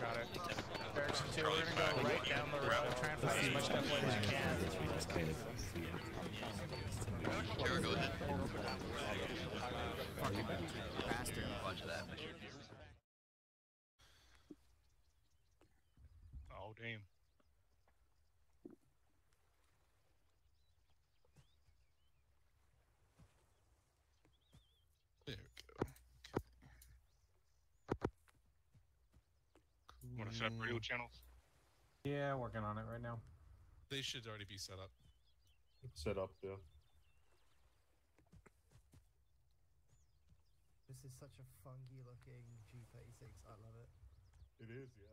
Got it. Barracks and 2, we're gonna go right down the road, try and find as much stuff as you can. Kara, go ahead. Faster and watch that. Oh, damn. Want to set up radio channels? Yeah, working on it right now. They should already be set up. Set up, yeah. This is such a funky looking G36. I love it. It is, yeah.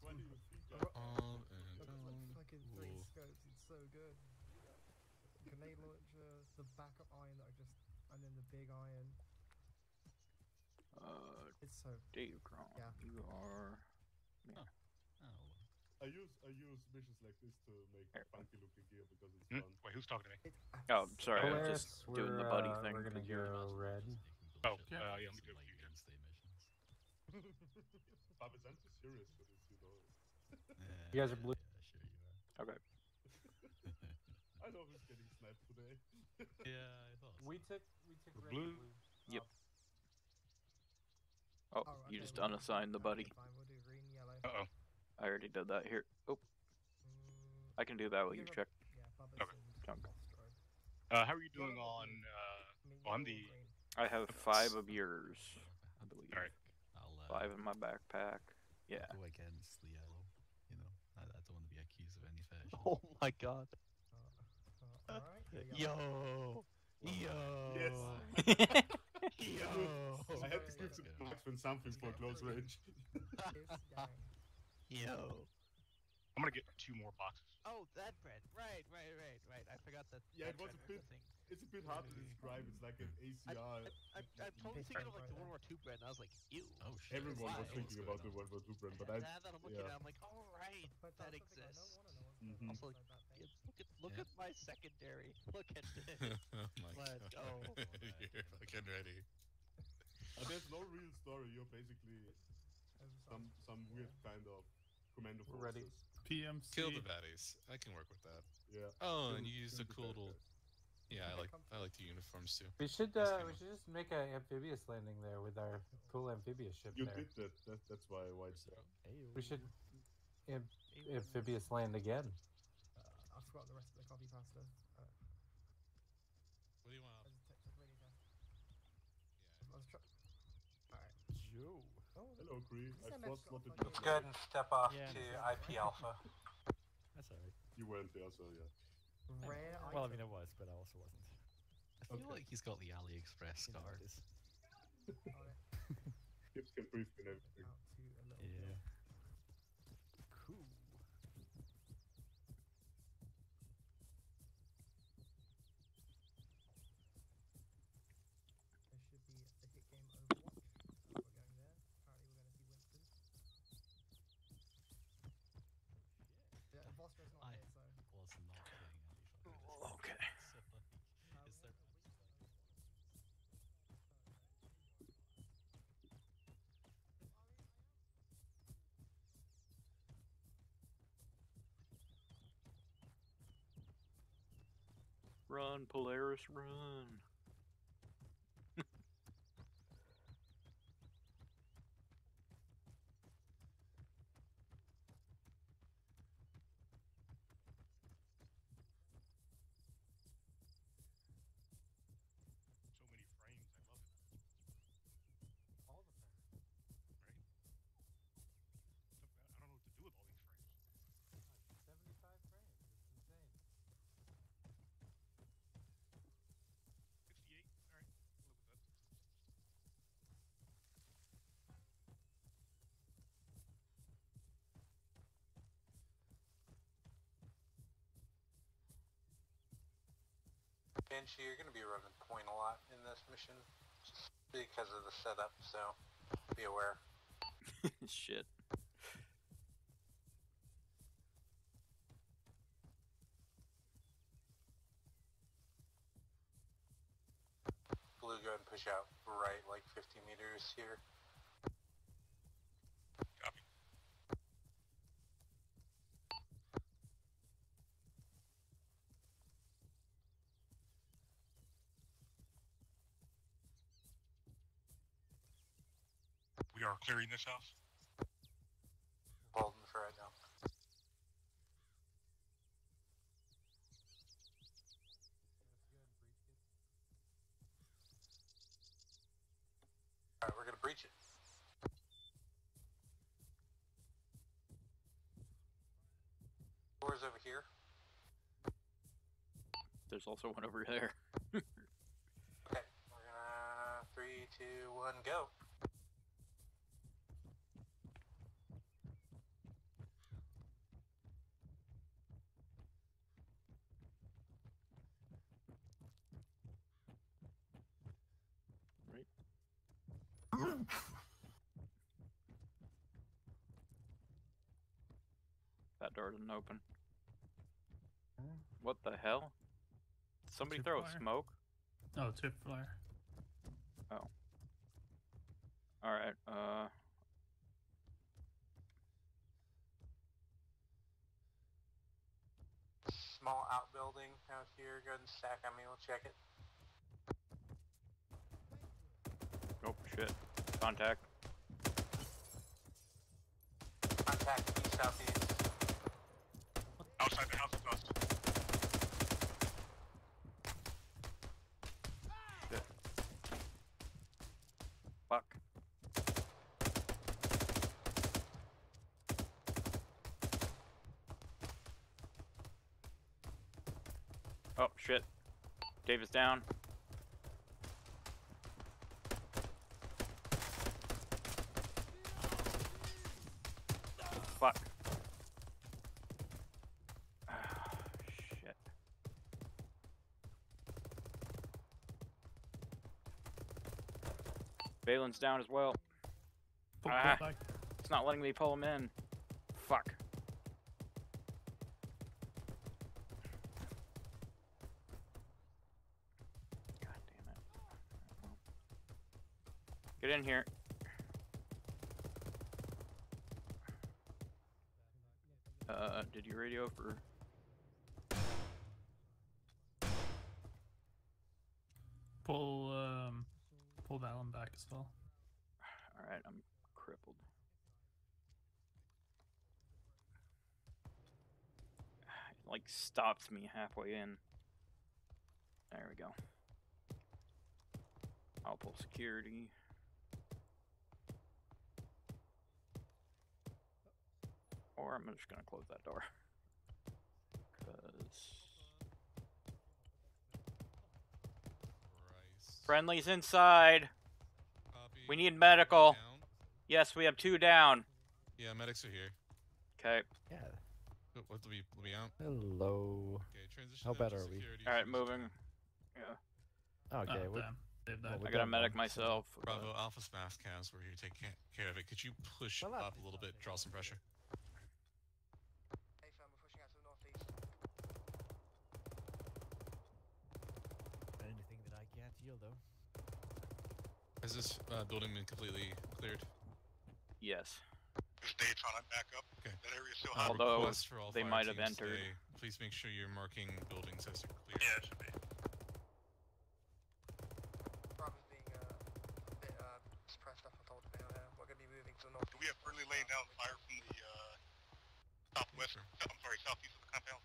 20 feet up. I've got like fucking 3 scopes. It's so good. Grenade launcher, the backup iron that I just, and then the big iron. It's so Dave Cron. Yeah. You are. Yeah. Oh. Oh. I use missions like this to make funky looking gear because it's fun. Wait, who's talking to me? Oh, sorry. I was just doing the buddy thing. We're gonna go red. Oh, yeah. Let me do a few missions. Bob is I'm too serious for this, you know. You guys are blue. Yeah, sure you are. Okay. I know who's getting sniped today. Yeah, I thought. So. We took red. Blue. Yep. Oh, you just unassigned the buddy. Uh-oh. I already did that here. Oh. I can do that while you check. Yeah, okay. How are you doing on... on the... I have 5 of yours, I believe. All right. I'll, 5 in my backpack. Yeah. Go against the yellow. You know, I don't want to be accused of any fashion. Oh my god. All right. Yo! Yo! Yes. Yo. I had to give some Blackman something for close range. Yo. I'm gonna get 2 more boxes. Oh, that bread. Right. I forgot that. Yeah, it was a bit. It's a bit hard to describe. It's like an ACR. I'm totally thinking of like the World War II bread, and I was like, ew. Oh shit. Everyone was thinking about the World War II bread, but I. Now that I'm looking at it, I'm like, all right, that exists. Also, like, look at my secondary. Look at this. Let's go. You're fucking ready. There's no real story. You're basically some weird kind of commander forces. Ready. PMC. Kill the baddies. I can work with that. Yeah. Oh, and you use the cool little. Yeah, I like the uniforms too. We should just make an amphibious landing there with our cool amphibious ship. You did that. That's why I wiped it out. We should amphibious land again. I forgot the rest of the copy pasta. What do you want? Yeah. Alright. Yo. Oh, hello, Green. It's good. Step off to IP Alpha. That's alright. You weren't there, so yeah. Rare. Well, I mean, I was, but I also wasn't. I feel like he's got the AliExpress cards. Gips can brief and everything. Yeah. Run, Polaris, run. Banshee, you're going to be running point a lot in this mission because of the setup, so be aware. Shit. Blue, go ahead and push out right like 50 meters here. We are clearing this house. Bolden for right now. Alright, we're gonna breach it. Doors over here. There's also one over there. Okay, we're gonna 3, 2, 1, go. That door didn't open. What the hell? Did somebody tip throw flyer? A smoke? Oh, tip flyer. Oh. Alright, small outbuilding out here. Go ahead and stack on me. We'll check it. Oh, shit. Contact. Contact east, southeast. Outside the house is bust. Shit. Fuck. Oh, shit. Davis down. Fuck. Oh, shit. Valen's down as well. Ah, it's not letting me pull him in. Fuck. God damn it. Get in here. Did you radio for? Pull that one back as well. All right, I'm crippled. It like stopped me halfway in. There we go. I'll pull security. Or I'm just gonna close that door. Cause Price. Friendly's inside. Copy. We need medical. Yes, we have 2 down. Yeah, medics are here. Okay. Yeah. Let me out. Hello. Okay, transition. How bad are we? All right, moving. Yeah. Okay. I got a medic myself. Bravo Alpha Smash Cams, we're here to take care of it. Could you push up a little bit, draw some pressure? Though. Has this building been completely cleared? Yes. There's dates on it back up. Okay. That area still hot. Although they might have entered. Today. Please make sure you're marking buildings as they're cleared. Yeah, it should be. Bravo's being a bit suppressed up with all the down. We're going to be moving to the north. Do we have early laying down fire from the southwest? Sure. I'm sorry, southeast of the compound.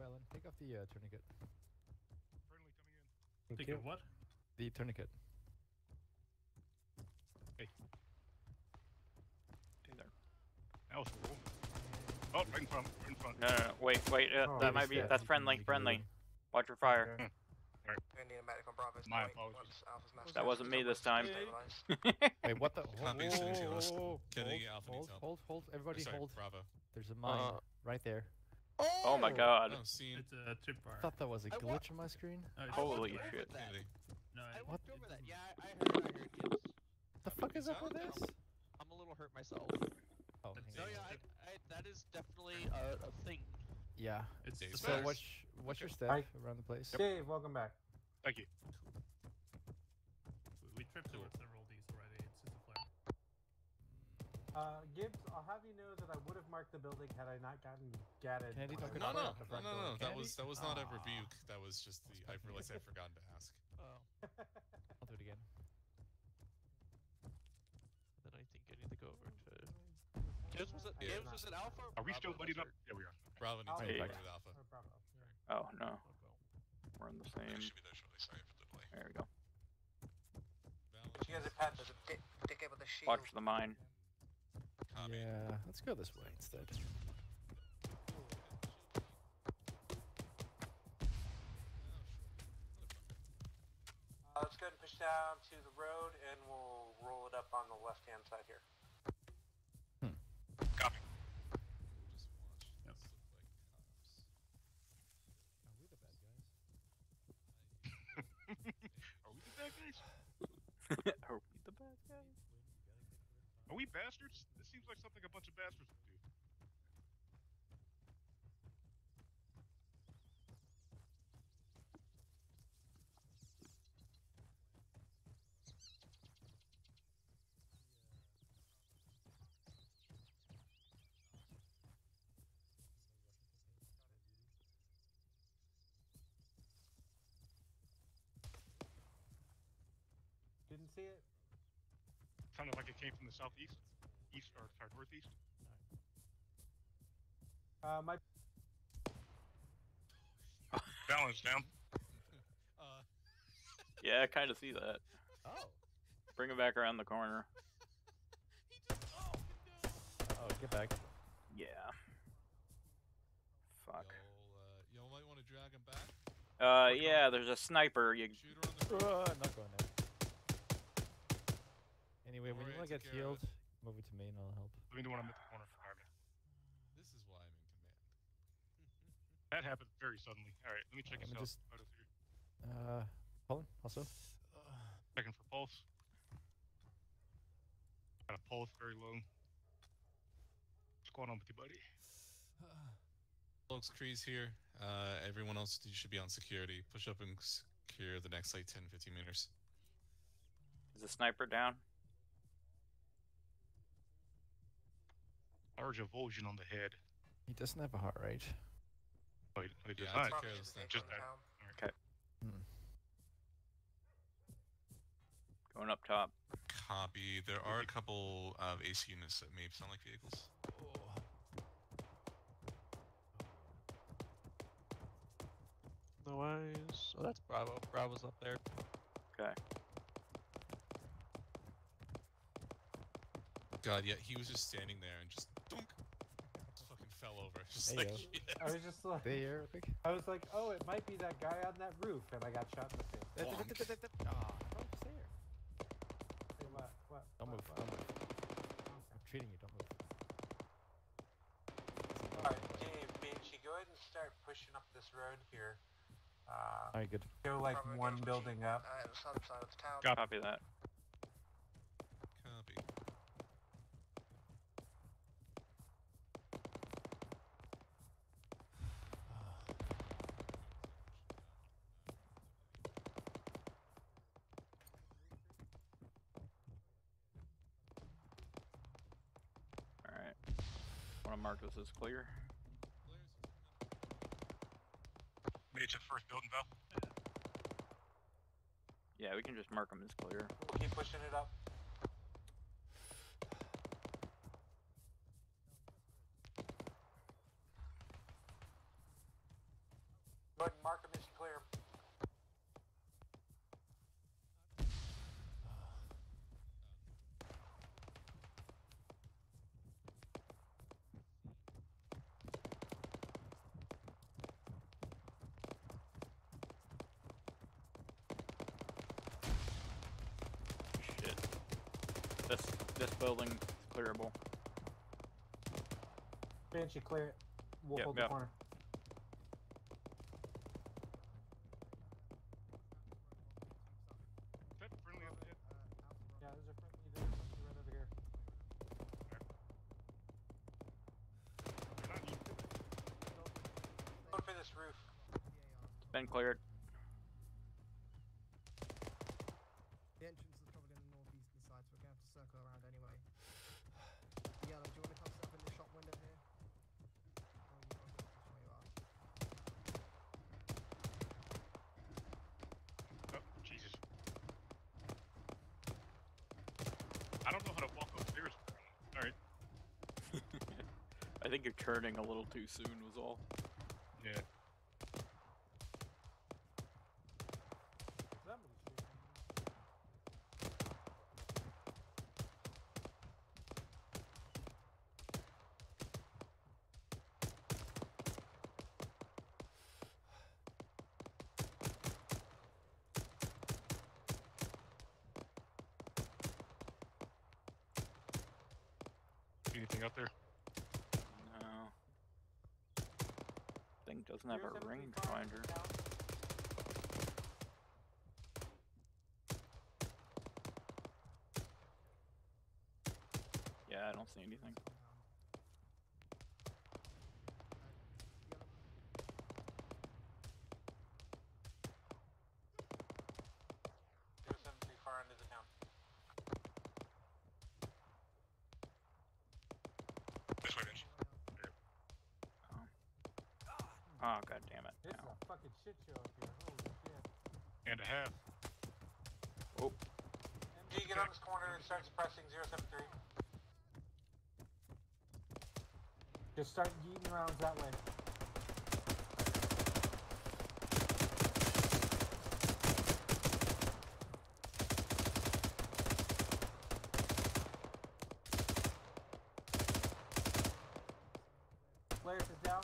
Valen, take off the tourniquet. Friendly coming in. Take off what? The tourniquet. Hey. Hey there. That was cool. Oh, right in front. Right in front. No. Wait. Oh, that might be. That's friendly. Watch your fire. Okay. Right. My apologies. That wasn't me this time. Wait, what the? Hold. Everybody hold. Bravo. There's a mine right there. Oh my god. It's a trip bar. I thought that was a glitch on my screen. Holy shit. No, I walked over that. Yeah, I heard yes. The fuck is up with this? I'm a little hurt myself. Oh, yeah, that is definitely a thing. Yeah. It's Dave's so back. What's your step around the place? Yep. Dave, welcome back. Thank you. We tripped over several of these already. It's just a flare. Gibbs, I'll have you know that I would have marked the building had I not gotten gadded. No. That was not a rebuke. That was just the. I realized I'd forgotten to ask. Oh. I'll do it again. Then I think I need to go over to. Gibbs was an alpha. Are we still buddied up? Yeah, we are. Bravo needs to be buddied with alpha. Oh no. We're on the same. There should be there shortly. Sorry for the delay. There we go. You guys are passive. Disable the shield. Watch the mine. Yeah, let's go this way instead. Let's go ahead and push down to the road, and we'll roll it up on the left-hand side here. Copy. We'll just watch. Yep. This look like cops. Are we the bad guys? Are we the bad guys? Are we the bad guys? Are we bastards? This seems like something a bunch of bastards would do. Didn't see it. Sounded like it came from the southeast, northeast. My balance down. Yeah, I kind of see that. Oh, bring him back around the corner. He just, oh, no. Oh, get back. Yeah. Fuck. Y'all might want to drag him back. Yeah, there's a sniper. You. Shooter on the I'm not going there. Anyway, when you want to get healed, move it to me and I'll help. Let me do one I'm at the corner for Armin. This is why I'm in command. That happened very suddenly. Alright, let me check this out. Just, Pollen, also? Checking for pulse. Got a pulse very low. What's going on with you, buddy? Folks, Kree's here. Everyone else, you should be on security. Push up and secure the next, like, 10, 15 meters. Is the sniper down? Large avulsion on the head. He doesn't have a heart rate. Oh, he does not. Just that. Okay. Hmm. Going up top. Copy. There are a couple of AC units that may sound like vehicles. Oh. No eyes. Oh, that's Bravo. Bravo's up there. Okay. God, yeah, he was just standing there and just dunk, fucking fell over. Just like, yes. I was just like, there, I was like, oh, it might be that guy on that roof, and I got shot in the face. Oh, I'm just there. Hey, what? Don't move, don't move. I'm treating you, don't move. Alright, Dave, Banshee, go ahead and start pushing up this road here. Alright, good. Go like probably one building up. The south side of the town. Copy that. Copy. Mark this as clear. Made it to the first building, though. Yeah, we can just mark them as clear. We'll keep pushing it up. But mark them as clear. This building is clearable. Banshee, clear it. We'll hold the corner. Is that friendly up ahead? Yeah, there's a friendly there. Something right over here. Right. Been cleared. The entrance is probably on the northeastern side, so we're going to have to circle around anyway. Yellow, do you want to come up in the shop window here? Jesus. I don't know how to walk upstairs. Alright. I think you're turning a little too soon was all. Yeah. Anything out there? No. Thing doesn't have a range finder. Yeah, I don't see anything. Oh, god damn it. This is a fucking shit show up here. Holy shit. And a half. Oh. MG, get on this corner and start suppressing 073. Just start yeeting rounds that way. Flares is down.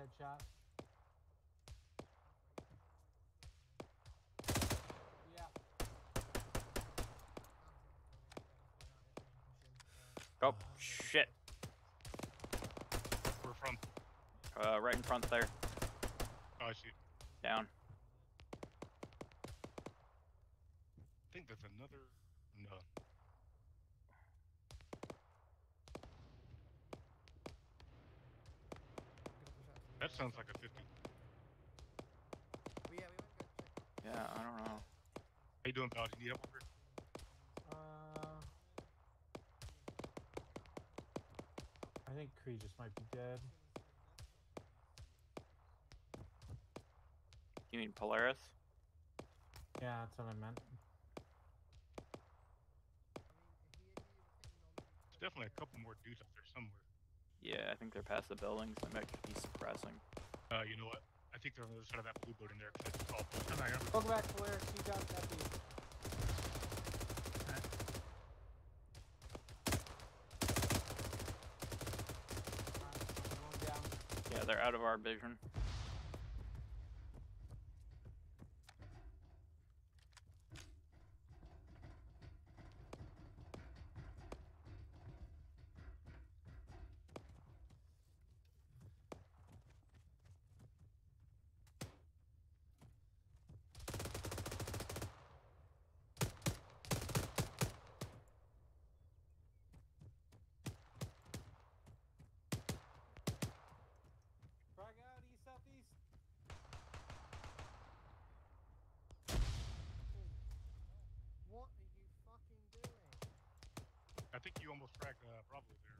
Headshot. Yeah. Oh, shit. Where from? Right in front there. Oh, I see. Down. I think that's another... No. That sounds like a 50. Yeah, I don't know. How you doing, pal? Do you need help over here? I think Cree just might be dead. You mean Polaris? Yeah, that's what I meant. There's definitely a couple more dudes out there somewhere. Yeah, I think they're past the buildings. They might be suppressing. You know what? I think they're on the other side of that blue building there. Go back to where she got that dude. Yeah, they're out of our vision. I think you almost cracked Bravo there.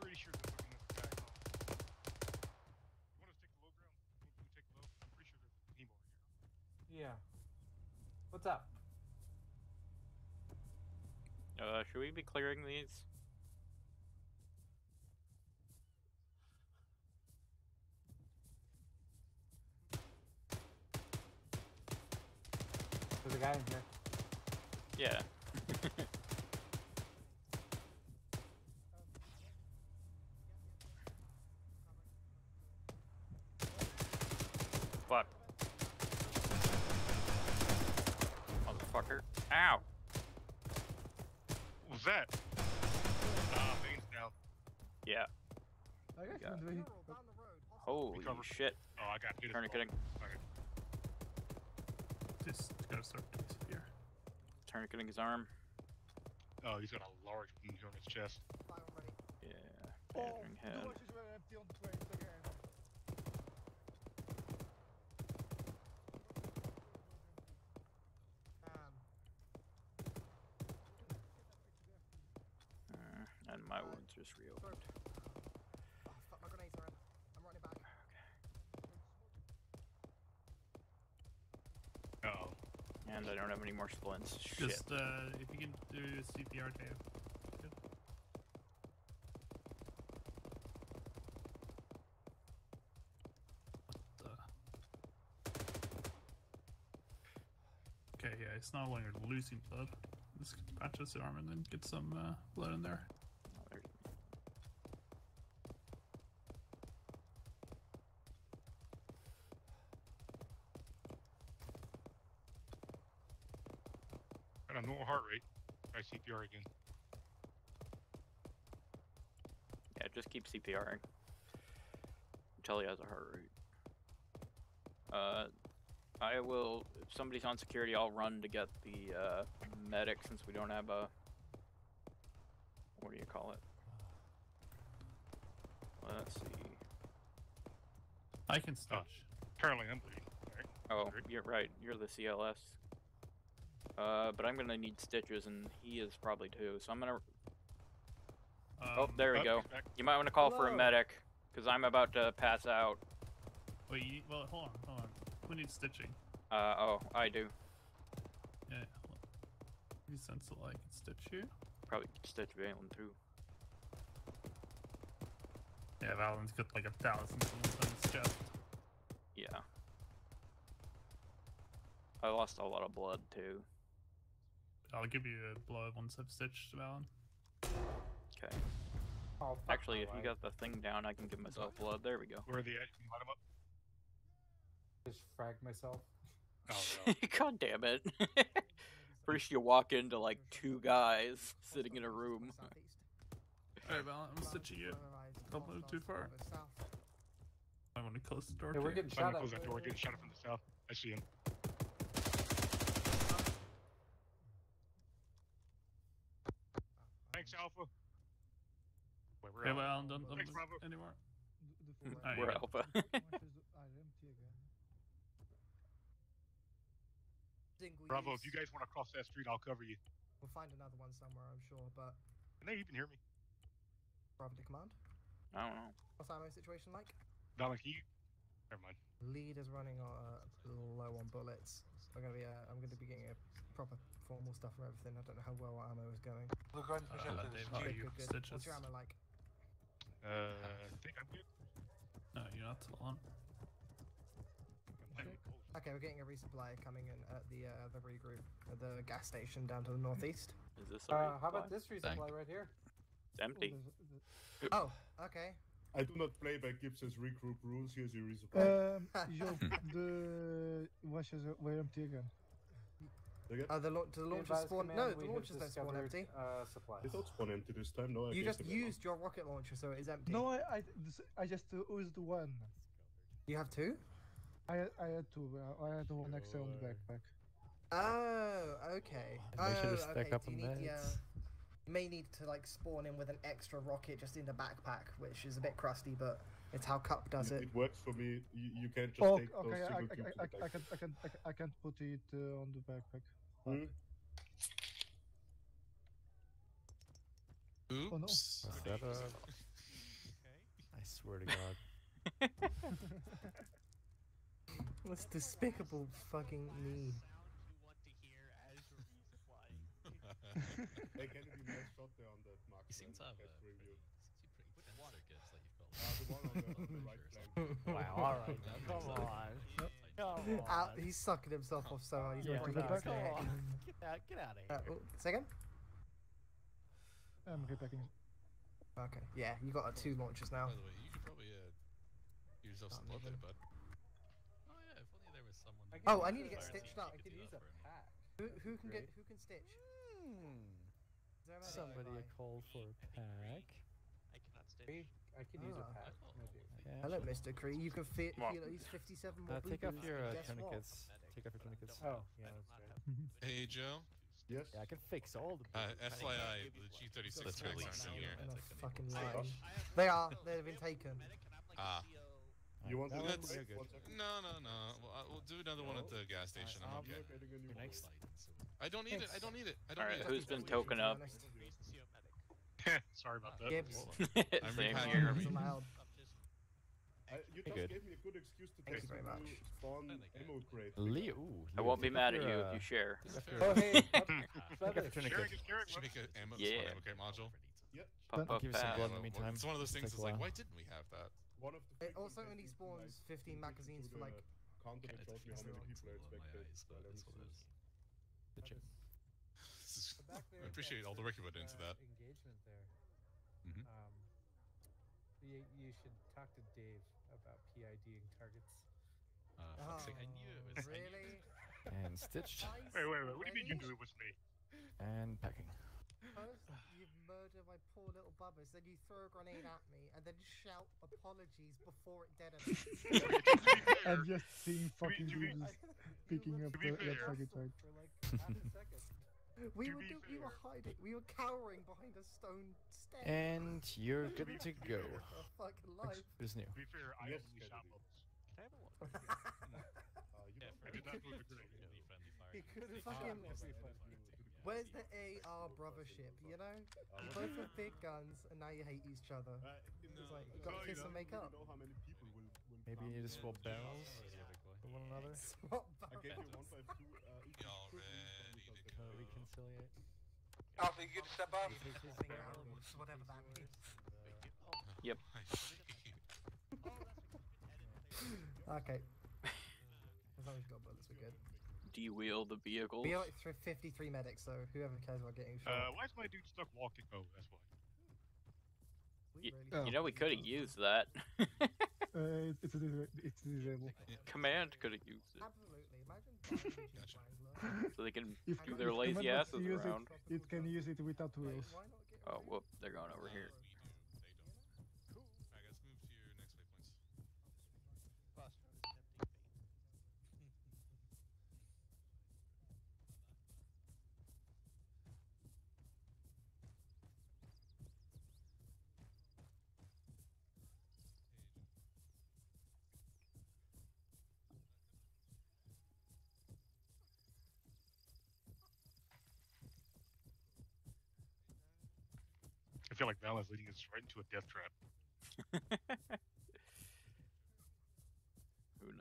Pretty sure they're looking at the guy. You want us to take the low ground? Can we take the low? I'm pretty sure there's a team over here. Yeah. What's up? Should we be clearing these? There's a guy in here. Yeah. Fuck. Motherfucker. Ow! What was that? Bane's down. Yeah. I got down the road. Holy shit. Oh, I got hit. Turn it, kidding. Just gotta start here. tourniqueting his arm. Oh, he's got a large wound on his chest. Yeah, battering head. And my wounds just reopened. Oh, fuck, my grenades are in. I'm running back. Okay. Uh oh. And I don't have any more splints. Shit. Just, if you can do CPR, Dave. Okay. What the? Okay, yeah, it's not like you're losing blood. Just patch his arm and then get some blood in there. Got a normal heart rate. Try CPR again. Yeah, just keep CPRing until he has a heart rate. I will. If somebody's on security, I'll run to get the medic since we don't have a. What do you call it? Let's see. I can stop. Apparently, I'm bleeding. Oh, you're right. You're the CLS. But I'm gonna need stitches, and he is probably too. So I'm gonna. Oh, there we go. You might want to call for a medic, because I'm about to pass out. Wait, you, well, hold on, hold on. We need stitching. Oh, I do. Yeah. You sense that I can stitch you? Probably stitch Valen too. Yeah, Valen's got like 1,000 on his chest. Yeah. I lost a lot of blood too. I'll give you a blood once I've stitched Valen. Okay. Oh, actually, if you got the thing down, I can give myself blood. There we go. Where are the edge? Can you light him up? Just fragged myself. Oh, no. God damn it. First you walk into like 2 guys sitting in a room. Alright, Valen, I'm stitching you. Don't move too far. I want to close the door. Yeah, we're getting shot at. Close that door. We're getting shot at from the south. I see him. Thanks, Alpha. Wait, we're Valen, don't move anymore. We're Alpha. Bravo, if you guys want to cross that street, I'll cover you. We'll find another one somewhere, I'm sure, but... Can they even hear me? Bravo to command? I don't know. What's Ammo's situation like? Valen, can you... Never mind. Lead is running low on bullets. I'm going to be getting a proper formal stuff for everything. I don't know how well our ammo is going. We're going to push up to the street. What's your ammo like? I think I'm good. No, you're not. Hold on. Okay, we're getting a resupply coming in at the regroup at the gas station down to the northeast. Is this a resupply? How about this resupply right here? It's empty. Oh, okay. I do not play by Gibson's regroup rules. Here's your resupply. We're empty again. The launchers spawn. No, the launchers don't spawn empty. They don't spawn empty this time. No, you just used your rocket launcher, so it is empty. No, I just used one. You have 2? I had 2, I had the one next to on the backpack. Oh, okay. They should have stacked up on that. You may need to like spawn in with an extra rocket just in the backpack, which is a bit crusty, but it's how Cup does it. It works for me. You can't just take those single cubes. I can't put it on the backpack. Oops. Oh, no. I swear to God. What's despicable fucking me? Hey, can you be nice shot there on that mark? You seem to have a water gets that you've got. The one on the right flank. Wow, alright. Come on. Come on. He's sucking himself off so hard. He's going to get back on. Get out of here. Second? I'm going to get back in. Okay. Yeah, you got 2 launches now. By the way, you could probably give yourself some blood there, bud. Oh, I need to get stitched up. I could use a pack. Who can get? Who can stitch? Somebody called for a pack. I cannot stitch. I can use a pack. Okay. Hello, Mr. Cree. You can fit. You know, he's 57 more. Take off your tourniquets. Take off your tourniquets. Oh, yeah. That's right. Hey, Joe. Yes. Yeah, I can fix all the SYI, the G36 that's really senior. Fucking lying. They are. They've been taken. Ah. You want to No. We'll do another one at the gas station. I'm okay. I don't need it. I don't need it. I don't need it. Who's been token up? Sorry about that. I'm repacking. You just gave me a good excuse to take a spawn ammo crate. I won't be mad at you if you share. Oh, hey. Should make an ammo crate module. Yep. It's one of those things that's like, why didn't we have that? It also only spawns 15 magazines for like... I appreciate all the work you put into that. You should talk to Dave about PIDing targets. I knew it was really. And stitched. Wait! What do you mean you knew it was me? And packing. First, you murder my poor little bubbers, then you throw a grenade at me, and then shout apologies before it detonates. I've just seen fucking humans picking up that target tag. We were hiding. We were cowering behind a stone stair. And you're good to go. Fucking life. It's new. To be fair, I only shot bubbles. Can I have a look? I did not move a grenade in the friendly fire. He could have fucking... Where's the AR brothership, you know? You both have big guns, and now you hate each other. It's like, you gotta kiss and make up. Maybe you need to swap barrels for one another? Swap barrels? I gave you 152, y'all ready to go. Reconciliate. Alpha, you get a step up? Whatever that means. Yep. Okay. As long as you got bullets, we're good. Do you wheel the vehicle? We are like 53 medics, so whoever cares about getting shot. Why is my dude stuck walking? Oh, that's why. You know, we could have used that. It's disabled. Command could have used it. Absolutely. Imagine. So they can do their lazy asses around. It can use it without wheels. Oh, whoop. They're going over here. I feel like Val is leading us right into a death trap. Who knows?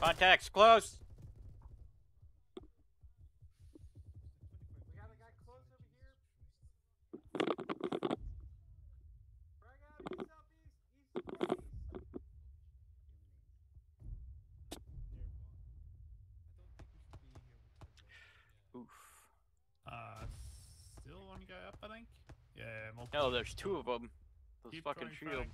Contacts close. We got a guy close over here. Frag out east, southeast, east. Oof. Still one guy up, I think. Yeah, multiple. Oh, there's two of them. Those keep fucking shields.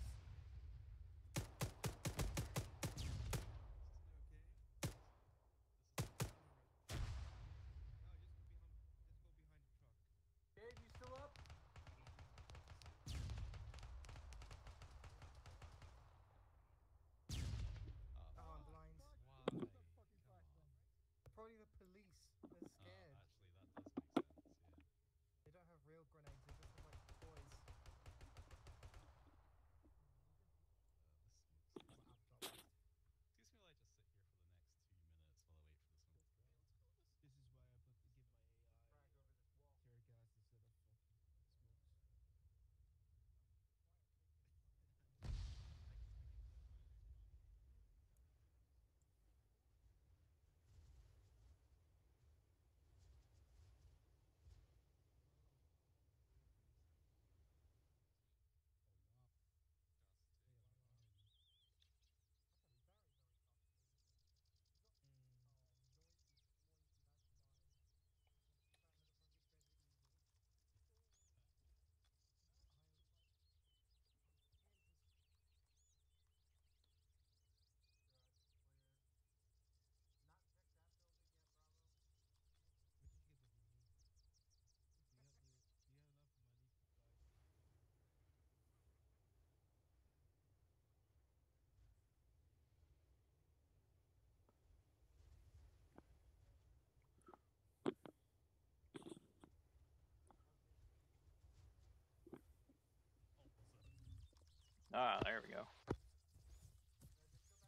go.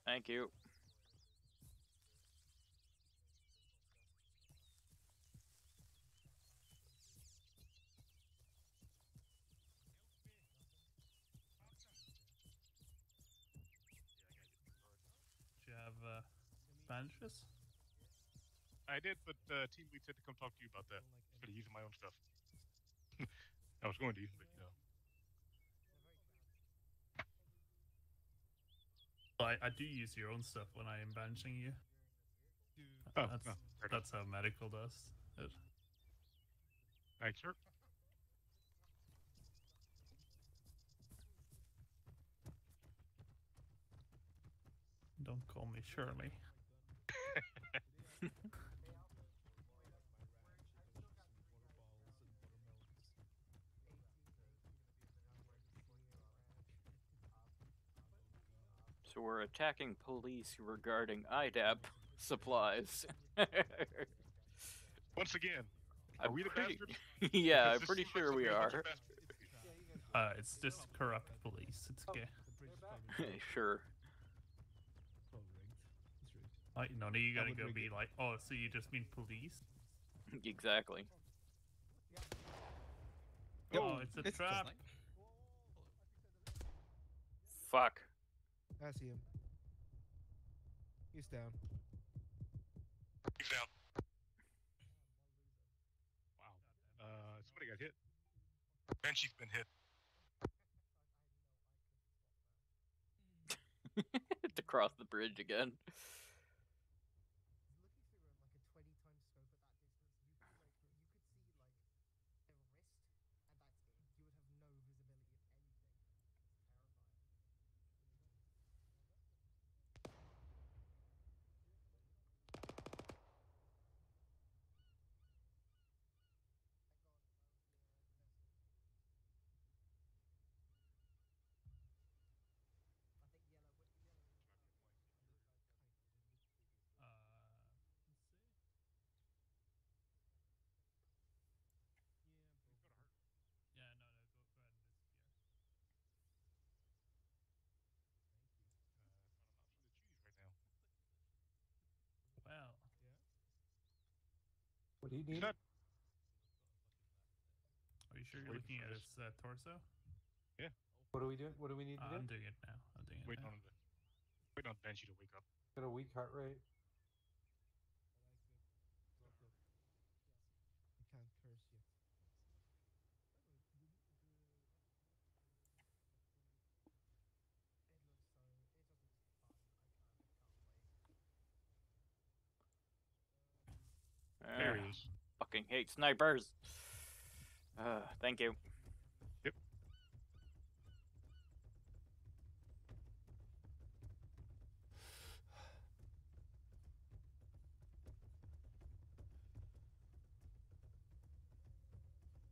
Thank you. Do you have bandages? I did, but team lead said to come talk to you about that. I was going to use my own stuff. I was going to use it, but you know. I do use your own stuff when I am banishing you. Oh, that's how medical does it. Thanks, sir. Don't call me Shirley. So we're attacking police regarding IDAP supplies. Once again, are we the bastards? Yeah, I'm pretty sure we are. It's just corrupt police. It's okay. Sure. Like, no, you gotta go be like, oh, so you just mean police? Exactly. Oh, it's a trap. Fuck. I see him. He's down. He's down. Wow. Somebody got hit. Banshee's been hit. To cross the bridge again. Wow. What do you need? Are you sure you're looking at his torso? Yeah. What do we do? What do we need to do? I'm doing it now. Wait on Banshee to wake up. Got a weak heart rate. I can't curse you. There he is. Fucking hate snipers. Thank you. Yep.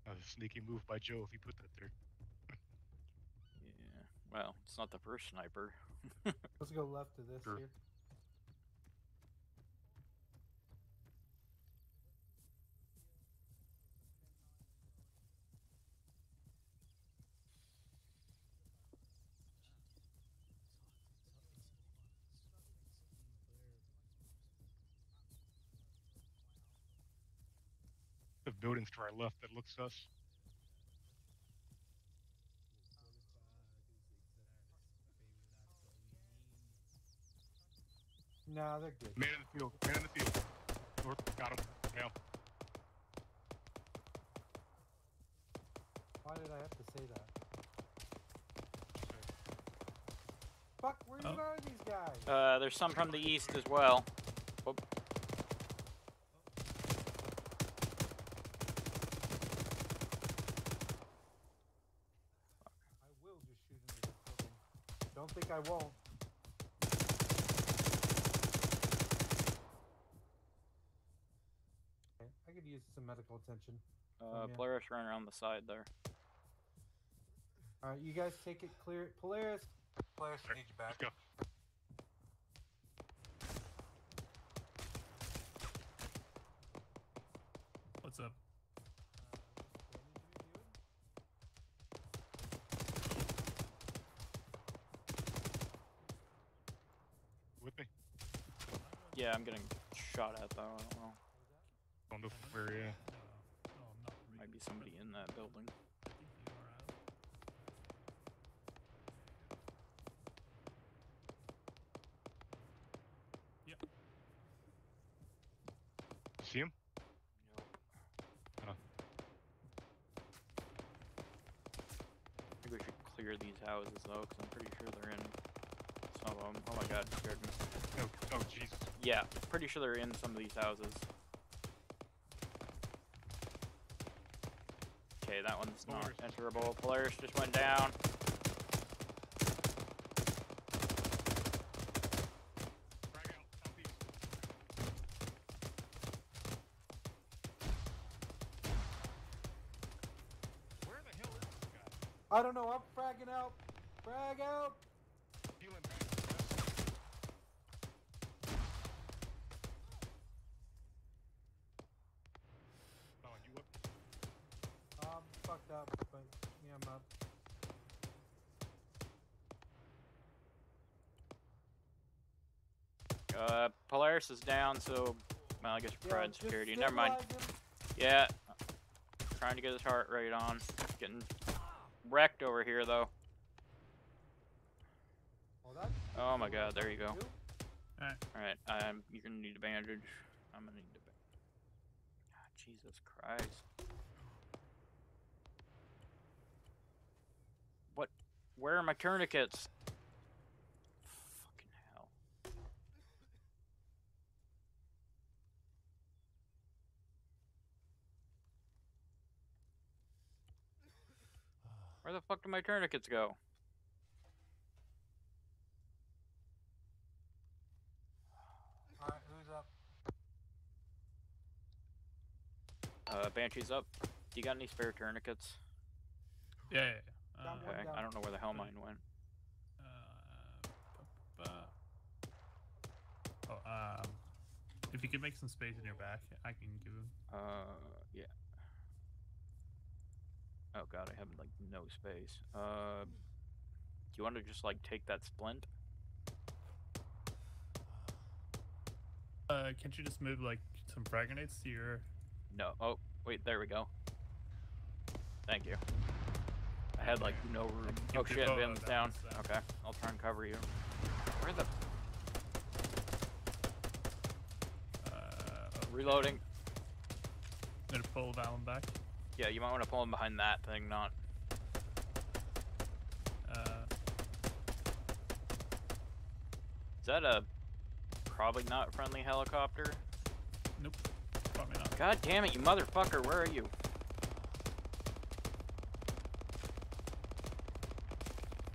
That was a sneaky move by Joe if he put that there. Yeah. Well, it's not the first sniper. Let's go left of this here. Buildings to our left that looks sus. Nah, they're good. Man in the field. Man in the field. North, got him. Now. Why did I have to say that? Fuck, where are these guys? There's some from the east as well. Oh. Don't think I won't. Okay, I could use some medical attention. Polaris ran around the side there. Alright, you guys take it clear. Polaris! Polaris, I need you back. Let's go. What's up? Yeah, I'm getting shot at though. I don't know. On the area. Might be somebody in that building. Yep. See him? Yep. Oh. Maybe we should clear these houses though, because I'm pretty sure they're in some of them. Oh my god, scared me. Oh, Jesus. Yeah, pretty sure they're in some of these houses. Okay, that one's not enterable. Polaris just went down. Where the hell is this guy? I don't know, I'm fragging out. Frag out! Fucked up, but yeah, I'm up. Polaris is down, so well, I guess you're pride security. Never mind. Yeah, trying to get his heart rate on. Getting wrecked over here though. Oh my god, there you go. All right, you're gonna need a bandage. I'm gonna need a bandage. Ah, Jesus Christ. Where are my tourniquets? Fucking hell. Where the fuck do my tourniquets go? Alright, who's up? Banshee's up. Do you got any spare tourniquets? Yeah. Okay, I don't know where the hell mine went. If you could make some space in your back, I can give him. Yeah. Oh god, I have like no space. Do you want to just like take that splint? Can't you just move like some frag grenades to your? No. Oh wait, there we go. Thank you. I had like no room. Oh shit, Vim's down. Okay, I'll try and cover you. Where the? Reloading. Gonna pull that one back. Yeah, you might want to pull him behind that thing, not. Is that a probably not friendly helicopter? Nope. Probably not. God damn it, you motherfucker! Where are you?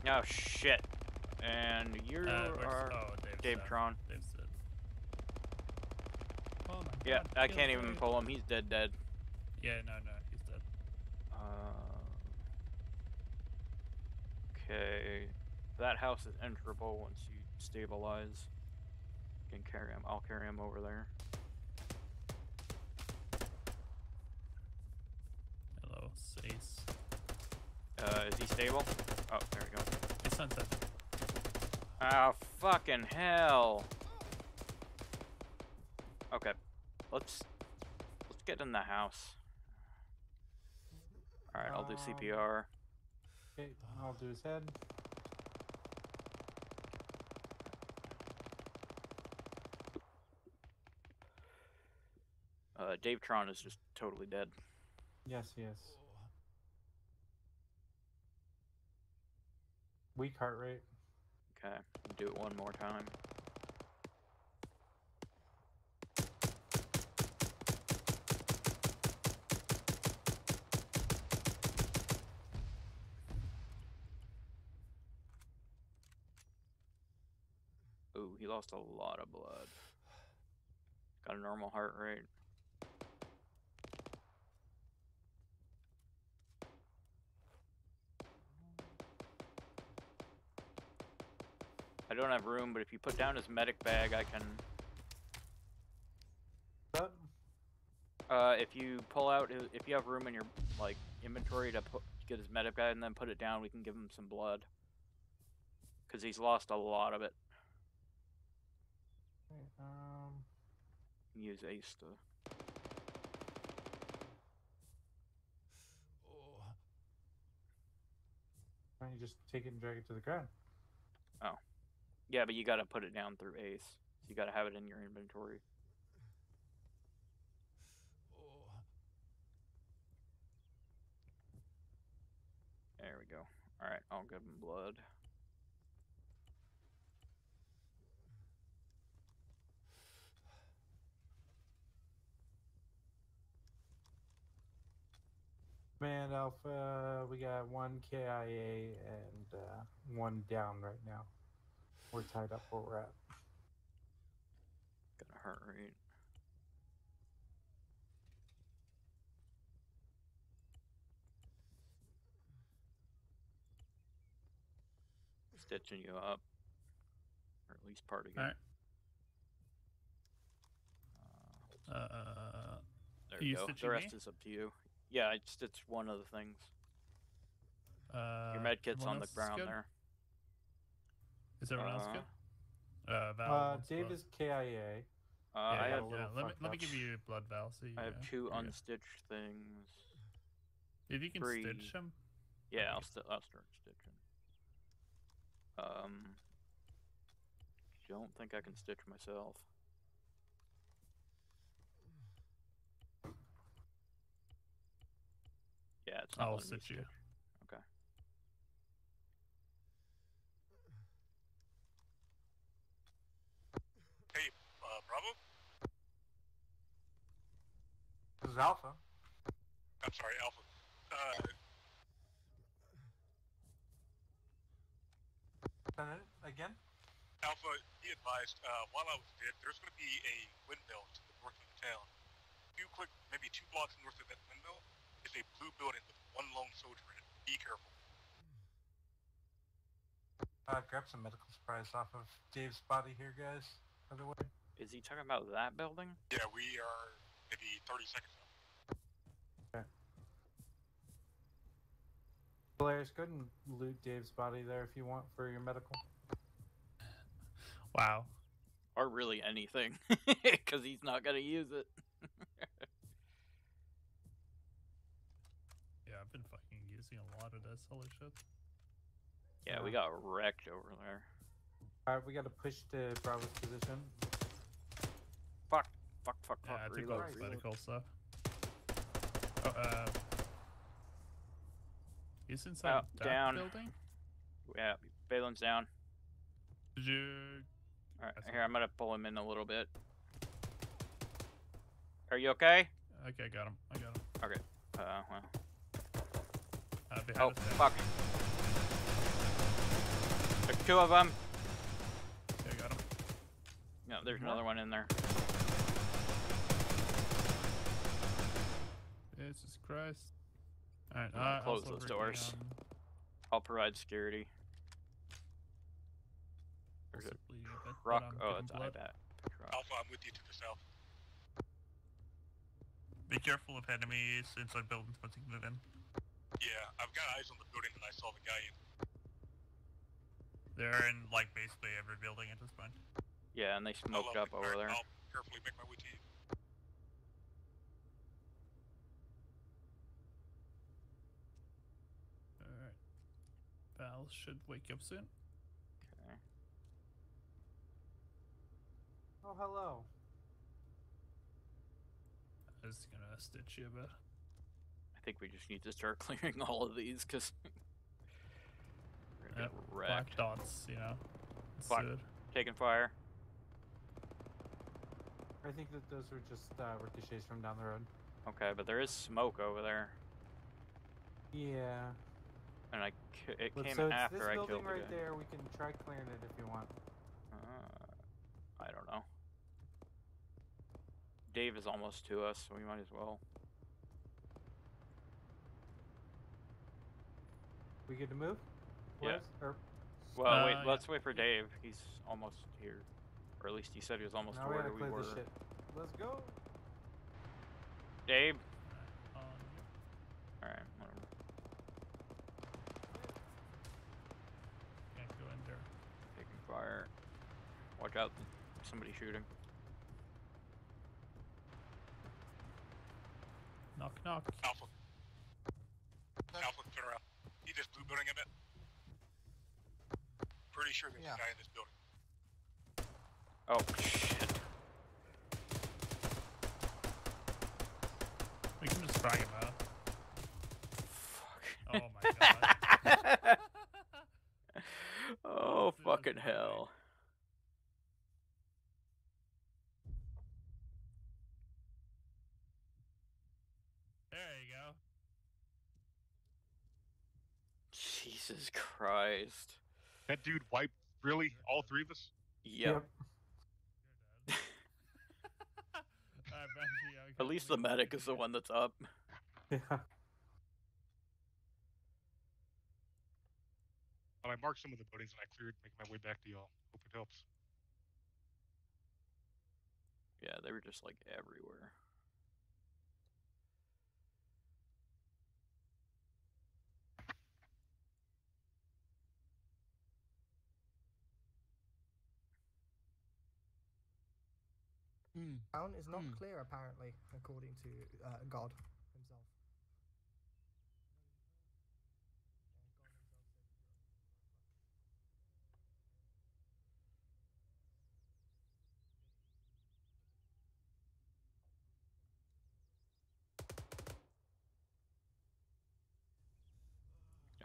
Oh shit! And you are Davetron. Oh my god. Yeah, I can't even pull him. He's dead, dead. Yeah, no, he's dead. Okay, that house is enterable once you stabilize. You can carry him. I'll carry him over there. Hello, Sace. Is he stable? Oh, there we go. It's sunset. Oh, fucking hell. Okay. Let's get in the house. Alright, I'll do CPR. Okay, I'll do his head. Davetron is just totally dead. Yes, he is. Weak heart rate. Okay, do it one more time. Ooh, he lost a lot of blood. Got a normal heart rate. I don't have room, but if you put down his medic bag, I can... if you pull out, if you have room in your, like, inventory to get his medic bag and then put it down, we can give him some blood. Because he's lost a lot of it. Okay, can use Ace to... Oh. Why don't you just take it and drag it to the ground? Oh. Yeah, but you gotta put it down through Ace. So you gotta have it in your inventory. Oh. There we go. Alright, I'll give him blood. Command Alpha, we got one KIA and one down right now. We're tied up where we're at. Gonna hurt, right? Stitching you up, or at least part of you. All right. There you go. The rest is up to you. Yeah, it's one of the things. Your med kit's on the ground there. Is everyone else good? Dave is KIA. Let me give you blood, Val. So I have two unstitched things. If you can stitch them. Yeah, I'll start stitching. Don't think I can stitch myself. Yeah, it's not I'll sit you. Okay. Hey, Bravo? This is Alpha. I'm sorry, Alpha. Send it again? Alpha, he advised, while I was dead, there's going to be a windmill to the north of the town. If you click maybe 2 blocks north of that windmill, it's a blue building with one lone soldier in it. Be careful. Grab some medical supplies off of Dave's body here, guys. By the way, is he talking about that building? Yeah, we are maybe 30 seconds out. Okay. Polaris, go ahead and loot Dave's body there if you want for your medical. Wow. Or really anything, because he's not going to use it. Yeah, I've been fucking using a lot of this, holy shit. Yeah, we got wrecked over there. Alright, we gotta push to Bravo's position. Fuck. Yeah, I took all the medical stuff. He's inside the building? Yeah, Balin's down. Did you... Alright, here, I'm gonna pull him in a little bit. Are you okay? Okay, I got him. Okay, well... oh, fuck. There's 2 of them. Okay, got him. No, there's another one in there. Jesus Christ. Alright, close those doors. I'll provide security. There's a truck. Oh, it's IBAT. Alpha, I'm with you to the south. Be careful of enemies inside buildings, particularly then. Yeah, I've got eyes on the building that I saw the guy in. They're in, like, basically every building at this point. Yeah, and they smoked up over there. I'll carefully make my way to you. Alright. Val should wake up soon. Okay. Oh, hello. I was gonna stitch you a bit. I think we just need to start clearing all of these because we're gonna get wrecked. Black dots, you know. Taking fire. I think that those were just ricochets from down the road. Okay, but there is smoke over there. Yeah. And it came after I killed the guy. There, we can try clearing it if you want. I don't know. Dave is almost to us, so we might as well. We good to move? Yes. Yeah. Well, wait. Let's wait for Dave. He's almost here, or at least he said he was almost to where we were. This shit. Let's go, Dave. All right, whatever. Can't go in there. Taking fire. Watch out! Somebody shooting. knock. Alpha. Alpha, turn around. See this blue building a bit? Pretty sure there's a guy in this building. Oh, shit. We can just frag him out. Fuck. Oh, my God. Oh, fucking hell. There you go. Jesus Christ. That dude wiped, really, all three of us? Yep. At least the medic is the one that's up. Yeah. Well, I marked some of the buildings and I cleared, making my way back to y'all. Hope it helps. Yeah, they were just like everywhere. Town is not clear, apparently, according to God himself.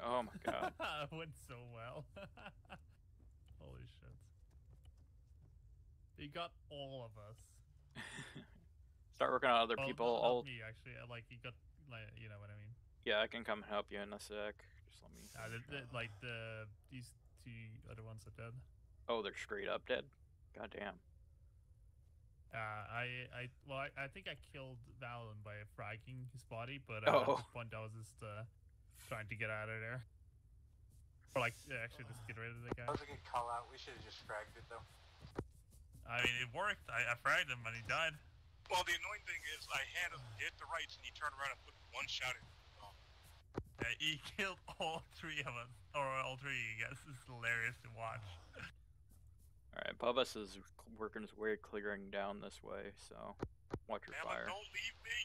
Oh my God! It went so well. Holy shit! He got all of us. Start working on other people. All me actually. Like you got, like, you know what I mean. Yeah, I can come help you in a sec. Just let me. Like these two other ones are dead. Oh, they're straight up dead. Goddamn. I think I killed Valen by fragging his body, but at this point I was just trying to get out of there. Or like actually just get rid of the guy. That was a good call out. We should have just fragged it though. I mean, it worked. I fragged him and he died. Well, the annoying thing is, I had him hit the rights, and he turned around and put one shot in. Oh. Yeah, he killed all three of us, or all three, I guess. It's hilarious to watch. Alright, Bubba's is working his way clearing down this way, so watch your fire. Don't leave me!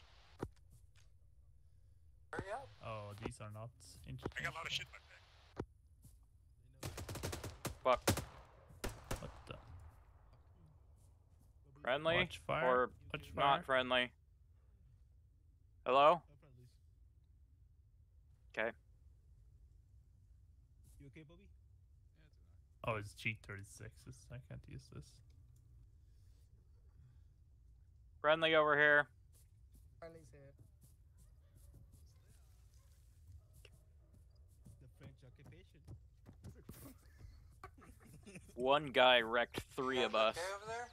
Hurry up. Oh, these are not interesting. I got a lot of shit in my bag. Fuck. What the? Friendly or not friendly? Hello? Okay. You okay, Bobby? Oh, it's G36. I can't use this. Friendly over here. Friendly's here. The French occupation. One guy wrecked three of us. Over there?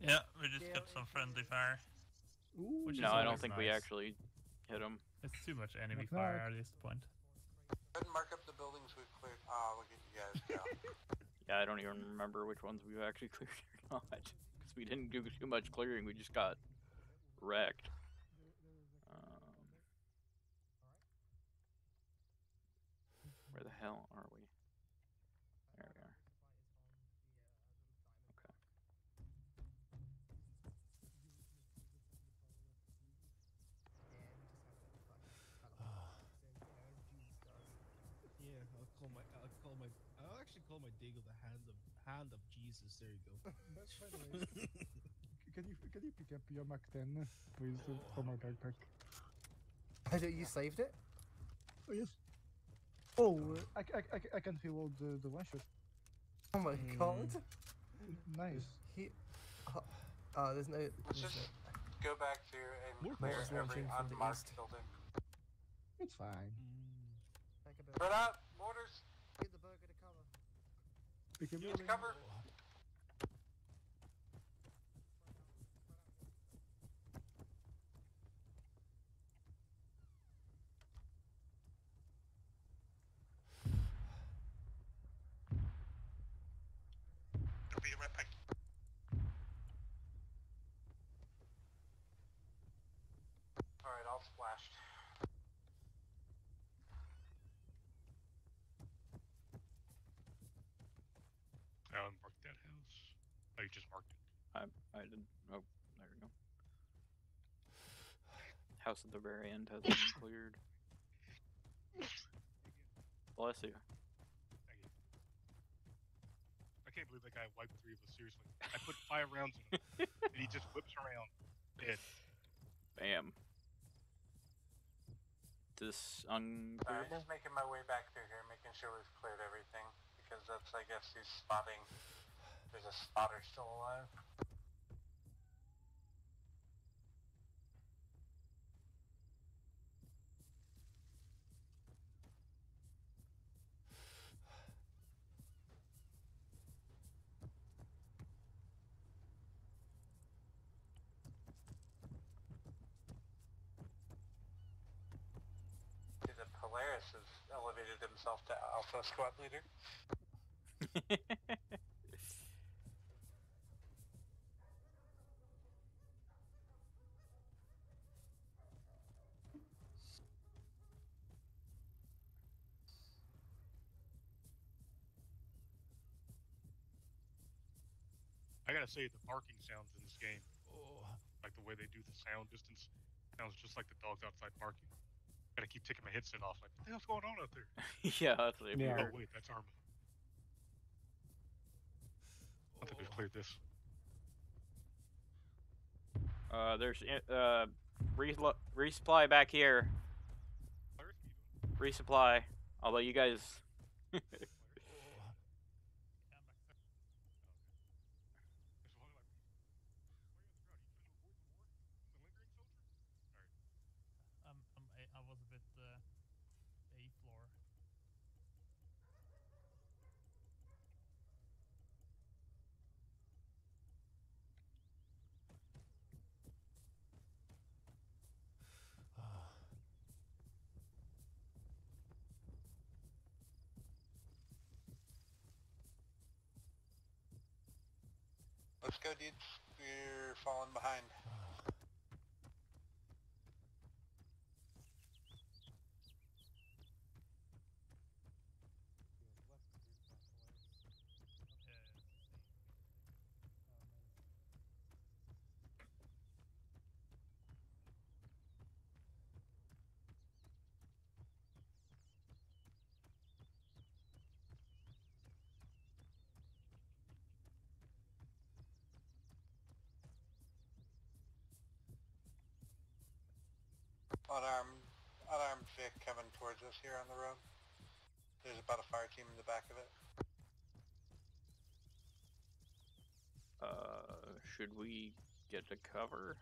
Yeah, we just got some friendly fire. Ooh, no, I don't think we actually hit them. It's too much enemy fire at this point. Go ahead and mark up the buildings we've cleared. Ah, we'll get you guys down. Yeah, I don't even remember which ones we've actually cleared or not. Because we didn't do too much clearing, we just got wrecked. Where the hell are we? Call my diggle the hand of Jesus. There you go. By the way, can you pick up your Mac 10, please, from our backpack? I don't. You saved it? Oh yes. Oh, I can reload the one shot. Oh my God. Nice. There's no. Let's just go back through and clear every unmarked building. It's fine. Spread out, mortars. Get the burger to cover. Use cover. I'll be right back. All right, I'll splash. I unmarked that house. Oh, you just marked it. I didn't. Oh, there we go. house at the very end hasn't been cleared. Bless you. Thank you. I can't believe that guy wiped three of us, seriously. I put 5 rounds in him, and he just whips around. Dead. Bam. This unclearable? I'm just making my way back through here, making sure we've cleared everything. Because that's, I guess, he's spotting. There's a spotter still alive. Has elevated himself to Alpha Squad Leader. I gotta say, the barking sounds in this game, like the way they do the sound distance, sounds just like the dogs outside barking. Gotta keep taking my headset off. Like, what the hell's going on out there? Yeah, that's what yeah. Oh wait, that's Arma. I think we've cleared this. There's resupply back here. Resupply. Although you guys. Let's go, dudes. We're falling behind. Unarmed Vic coming towards us here on the road. There's about a fire team in the back of it. Should we get to cover?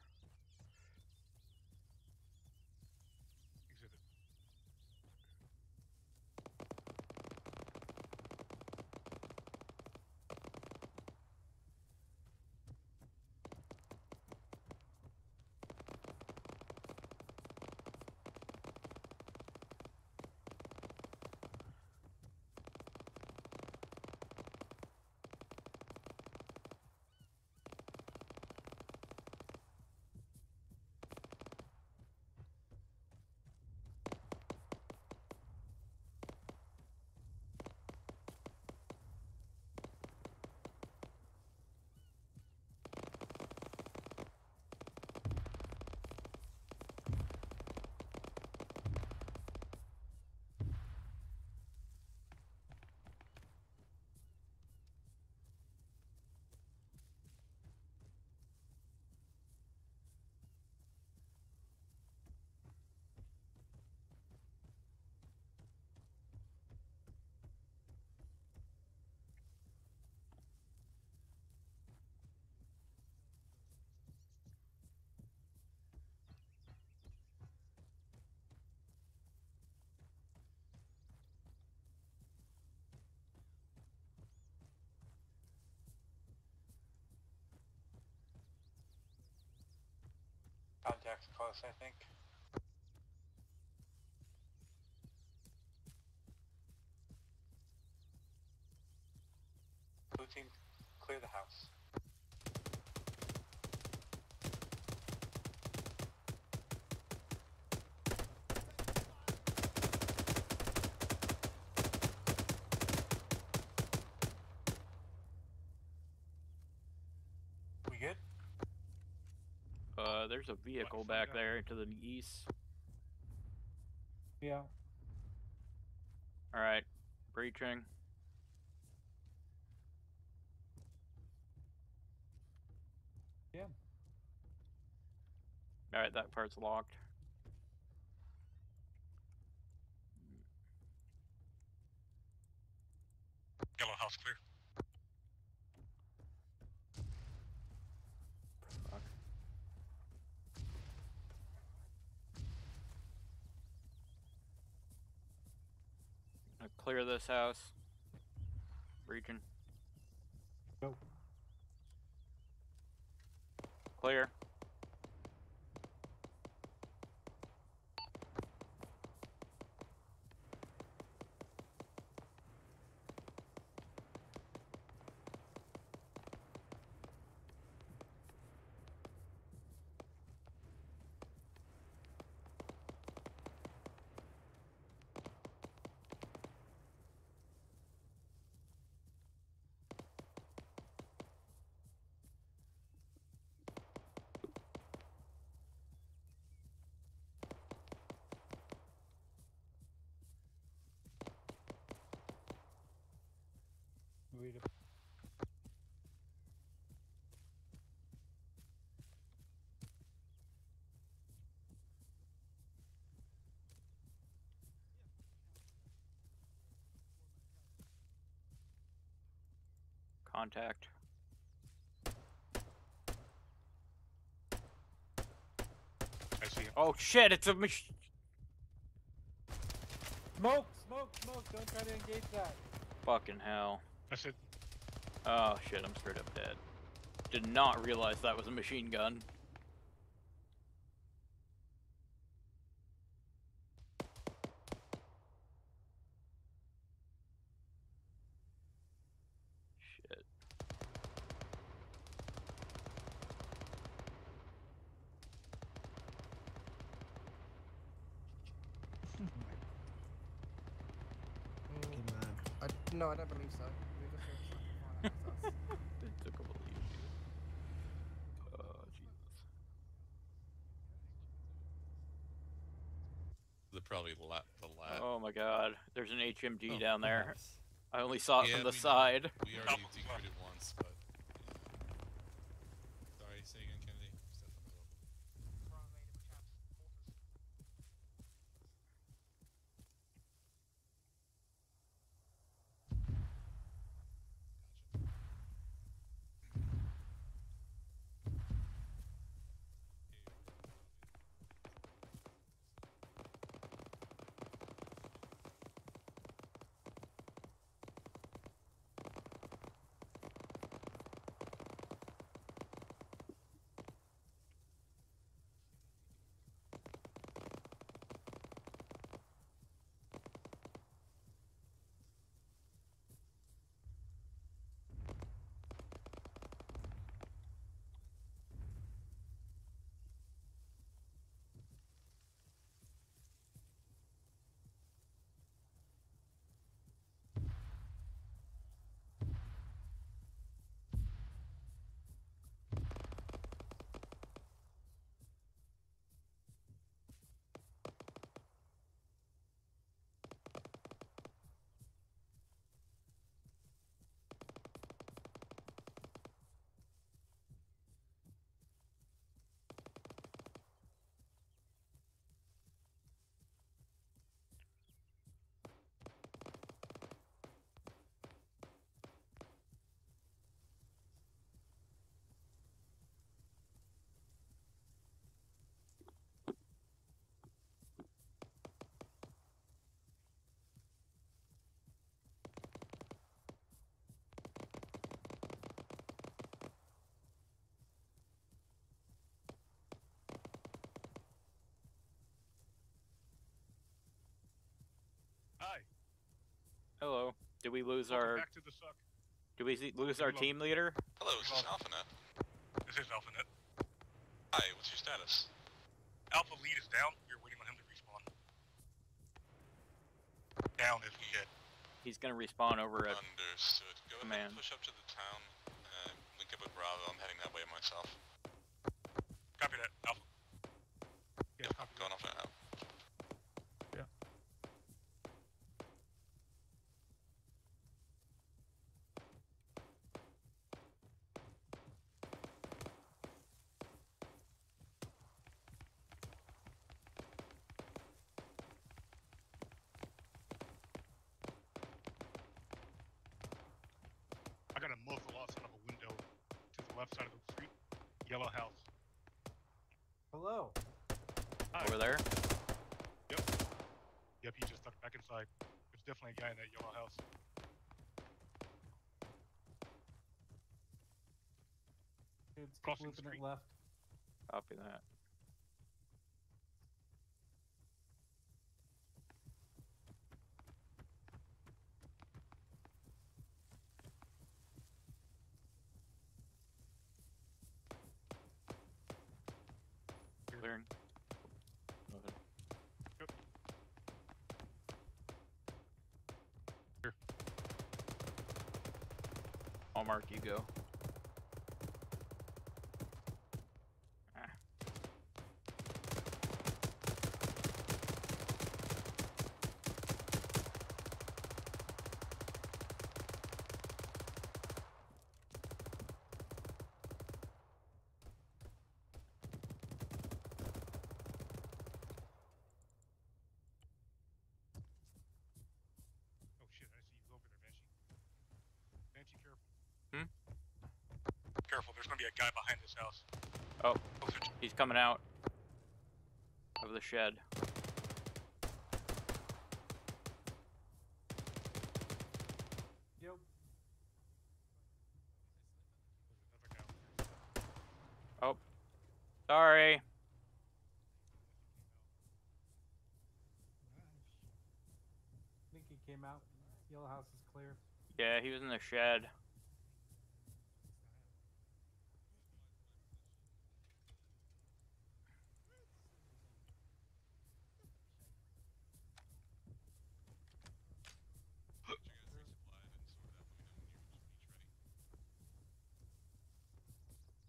Contact's close, I think. Blue team, clear the house. there's a vehicle back there to the east. Yeah. Alright, breaching. Yeah. Alright, that part's locked. Yellow house clear. Clear this house. Breaching. Go. Clear. Contact. I see him. Oh shit, it's a machine. Smoke, smoke, smoke. Don't try to engage that. Fucking hell. That's it. Oh shit, I'm straight up dead. Did not realize that was a machine gun. No, I don't believe so. They took a little easy. Oh, Jesus. They're probably the lab. Oh my god. There's an HMG down there. Nice. I only saw it from the side. We already decreated once, but... Yeah. Sorry, say again, Kennedy. Hello. Did we lose our? Back to the suck. Did we lose our team leader? Hello, this is AlphaNet. This is AlphaNet. Hi, what's your status? Alpha lead is down. You're waiting on him to respawn. Down is dead. He's gonna respawn over at. Understood. Go ahead and push up to the town. Link up with Bravo. I'm heading that way myself. Copy that, Alpha. a muzzle outside of a window to the left side of the street. Yellow house. Hello. Hi. Over there? Yep. Yep, he just stuck back inside. There's definitely a guy in that yellow house. Dude's crossing the street. Left. Copy that. Clearing. Okay. Yep. Here. I'll mark you go. Guy behind this house. Oh, he's coming out of the shed. Yep. Oh, sorry. I think he came out. Yellow house is clear. Yeah, he was in the shed.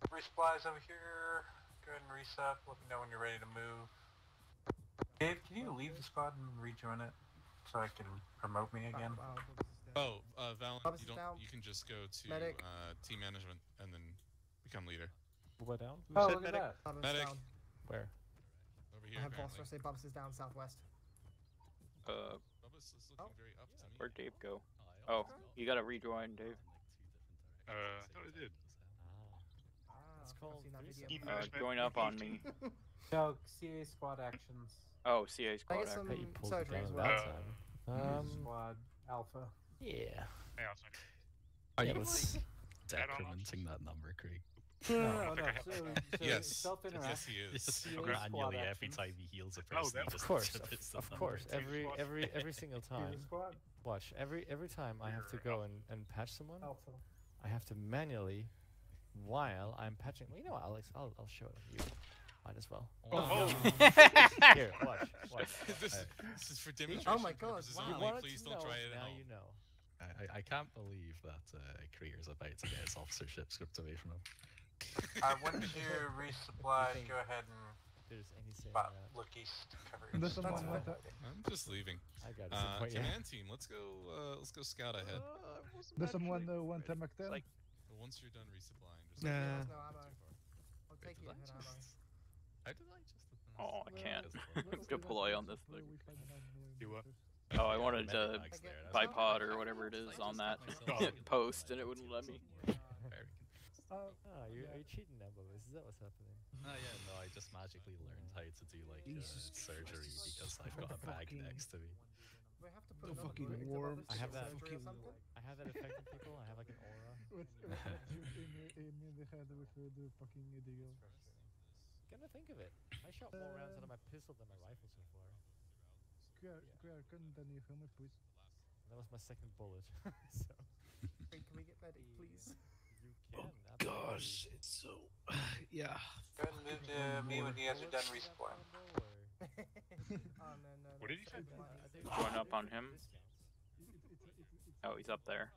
Resupplies over here. Go ahead and resup. Let me know when you're ready to move. Dave, can you leave the squad and rejoin it so I can promote me again? Oh, Valen, you can just go to team management and then become leader. What down? Who said medic? Medic. Where? Over here. I have Foster say Bubs is down southwest. Bubs is looking very up to me. Where'd Dave go? Oh, you gotta rejoin, Dave. I thought I did. Going up on me. No, CA squad actions. Oh, CA squad actions. Squad Alpha. Yeah. Are you decrimenting that number, Craig? Yes. Yes, he is. Manually every time he heals a person. Of course, of course. Every single time. Watch. Every time I have to go and patch someone, I have to manually. While I'm patching, well, you know what, Alex, I'll show it on you. Might as well. Oh, no. Here, watch. This is for demonstration. Oh my God! Wow. Please don't try it out. Now you know. I can't believe that Creator's about to get his officership script away from him. I want to resupply. Go ahead and. There's anything. Look east. Cover. I'm just leaving. I got it. Command team, let's go scout ahead. There's someone though. One time back there. Once you're done resupplying, just I'll take you. How did I just? Oh, I can't. Let's go ploy on this thing. Do what? Oh, I wanted to bipod or whatever it is on that post, and it wouldn't let me. Are you cheating now, Bubbles? Is that what's happening? Yeah, no, I just magically learned how to do like surgery because I've got a bag next to me. I have to put fucking warm. I have that. I have that effect on people. I have like an aura. in the head with the fucking deal. Gonna think of it. I shot more rounds out of my pistol than my rifle so far. That was my second bullet. So. Hey, can we get medic, please? You can. Oh gosh, it's so. Yeah. Go ahead and move to me when you guys are done respawn. What did he say? Going up on him. Oh, he's up there.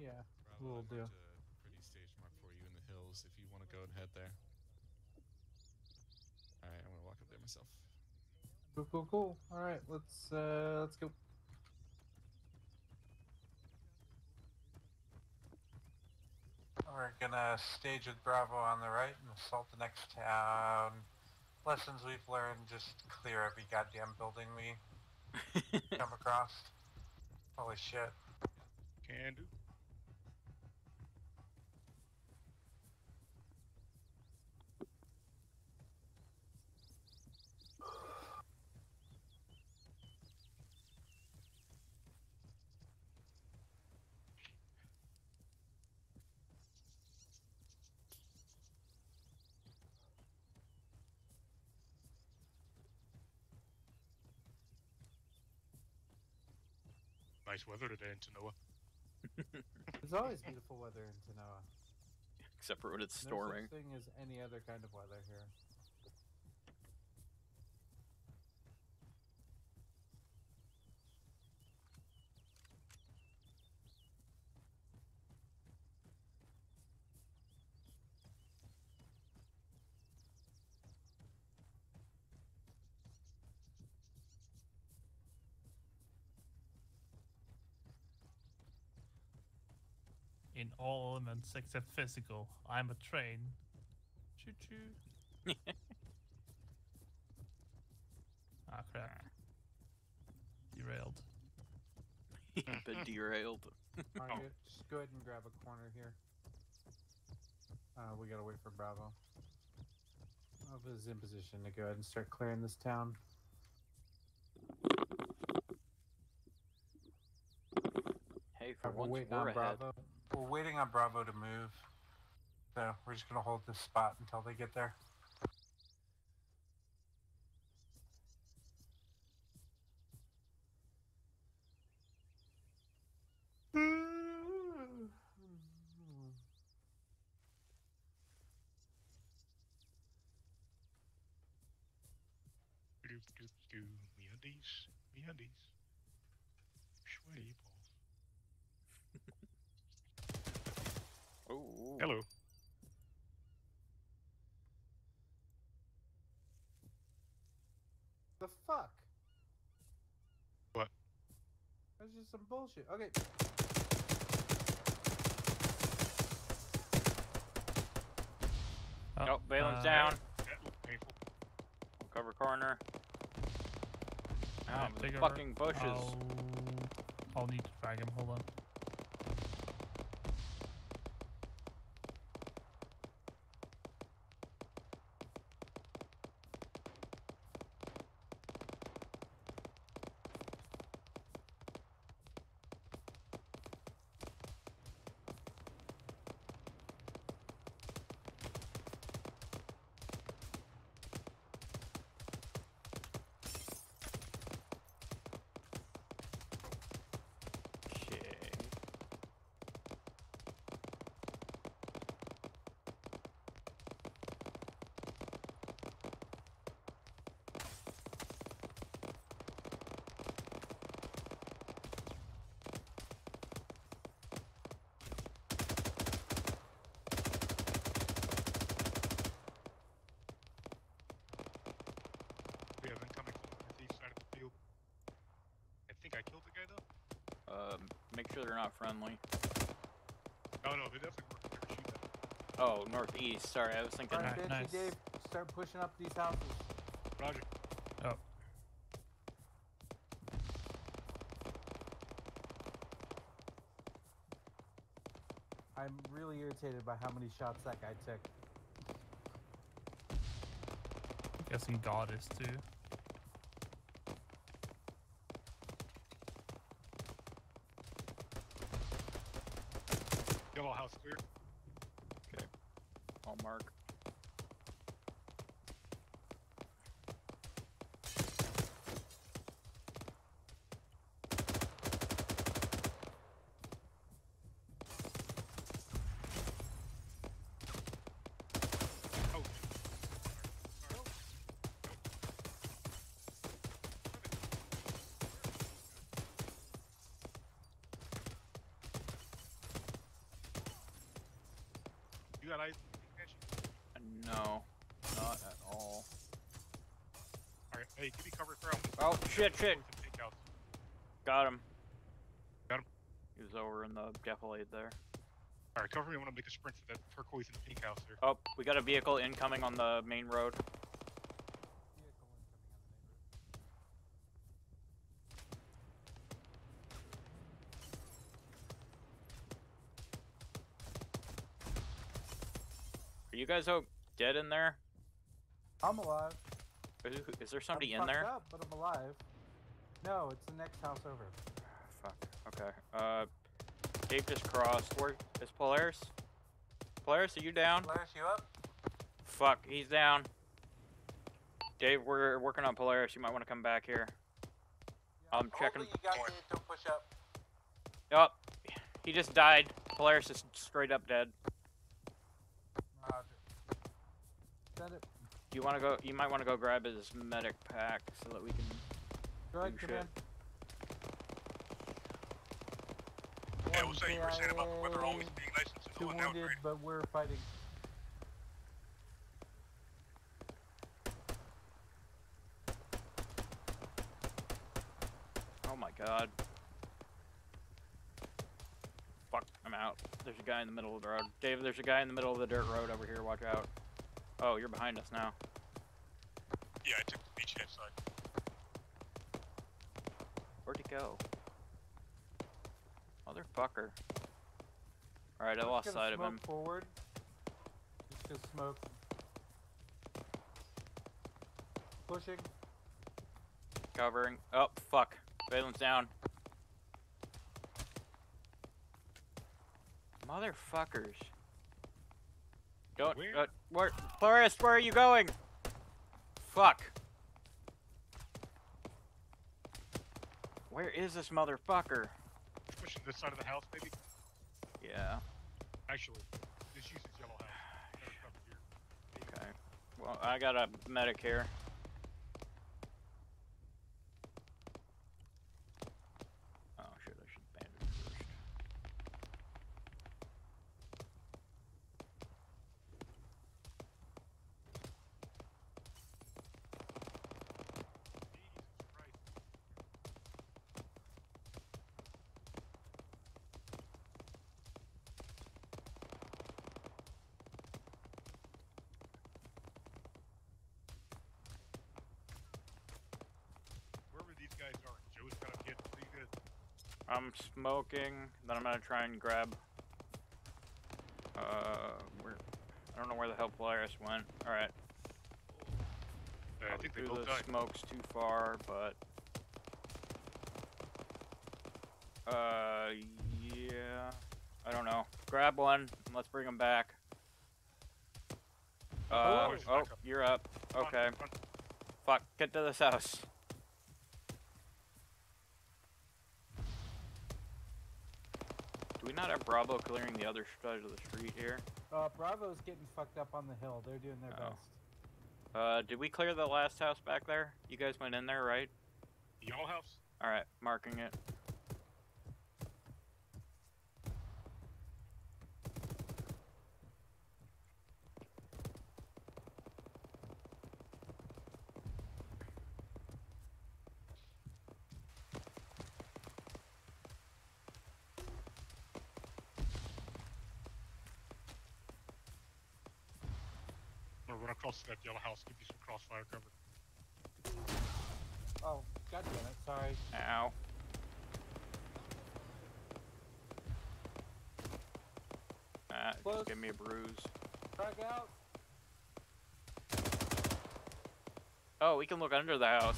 Yeah, we'll do. Pretty stage mark for you in the hills if you want to go and head there. All right, I'm gonna walk up there myself. Cool. All right, let's go. We're gonna stage with Bravo on the right and assault the next town. Lessons we've learned, just clear every goddamn building we Come across. Holy shit. Can do. Nice weather today in Tanoa. There's always beautiful weather in Tanoa. Except for when it's storming. No such thing as any other kind of weather here. In all elements except physical, I'm a train. Choo choo. Ah, crap. Derailed. Been derailed. Alright, just go ahead and grab a corner here. We gotta wait for Bravo. Bravo's in position to go ahead and start clearing this town. Hey, for once we're ahead. Bravo. We're waiting on Bravo to move, so we're just going to hold this spot until they get there. Me undies. Sweaty balls. Oh. Hello. The fuck? What? That's just some bullshit. Okay. Oh, nope, Valen's down. That looked painful. We'll cover corner. Out of the fucking bushes. I'll need to drag him. Hold on. Make sure they're not friendly. Oh no, they definitely work. Oh, northeast. Sorry, I was thinking. All right, bitch, nice. Dave, start pushing up these houses. Roger. Oh. I'm really irritated by how many shots that guy took. I'm guessing God is too. Yellow house clear. Okay. I'll mark. You got ice? No, not at all. Alright, hey, give me cover throw. Oh, shit. Got him. He was over in the Gapolade there. Alright, cover me when I make a sprint to that turquoise and pink house there. Oh, we got a vehicle incoming on the main road. you guys all dead in there? I'm alive. Is there somebody in there? I'm fucked up, but I'm alive. No, it's the next house over. Fuck. Okay. Gabe just crossed. Where is Polaris? Polaris, are you down? Polaris, you up? Fuck, he's down. Dave, we're working on Polaris. You might want to come back here. Yeah. I'm checking. You guys don't push up. Oh, he just died. Polaris is straight up dead. Roger. It. You want to go? You might want to go grab his medic pack so that we can. Go ahead, command. Yeah, we'll say you were saying about the weather always being licensed to one down. But we're fighting. Oh my god. Fuck, I'm out. There's a guy in the middle of the road. Dave, there's a guy in the middle of the dirt road over here, watch out. Oh, you're behind us now. Yeah, I took the beachhead side. Where'd he go? Motherfucker. Alright, I lost sight of him. Forward. Just gonna smoke. Pushing. Covering. Oh, fuck. Valen's down. Motherfuckers. Don't. Where? Polaris, where are you going? Fuck. Where is this motherfucker? Pushing this side of the house, maybe? Yeah. Actually, this uses yellow house. Here. Okay. Well, I got a medic here. Oh, shit, I should bandage first. I'm smoking, then I'm gonna try and grab, where, I don't know where the hell Polaris went. Alright. I think they both died. Smoke's too far, but, yeah, I don't know. Grab one, and let's bring them back. Oh, you're up. Okay. Fuck, get to this house. Do we not have Bravo clearing the other side of the street here? Bravo's getting fucked up on the hill. They're doing their best. Did we clear the last house back there? You guys went in there, right? Yellow house. All right, marking it. Across that yellow house, give you some crossfire cover. Oh, god damn it, sorry. Ow. Just give me a bruise. Frag out. Oh, we can look under the house.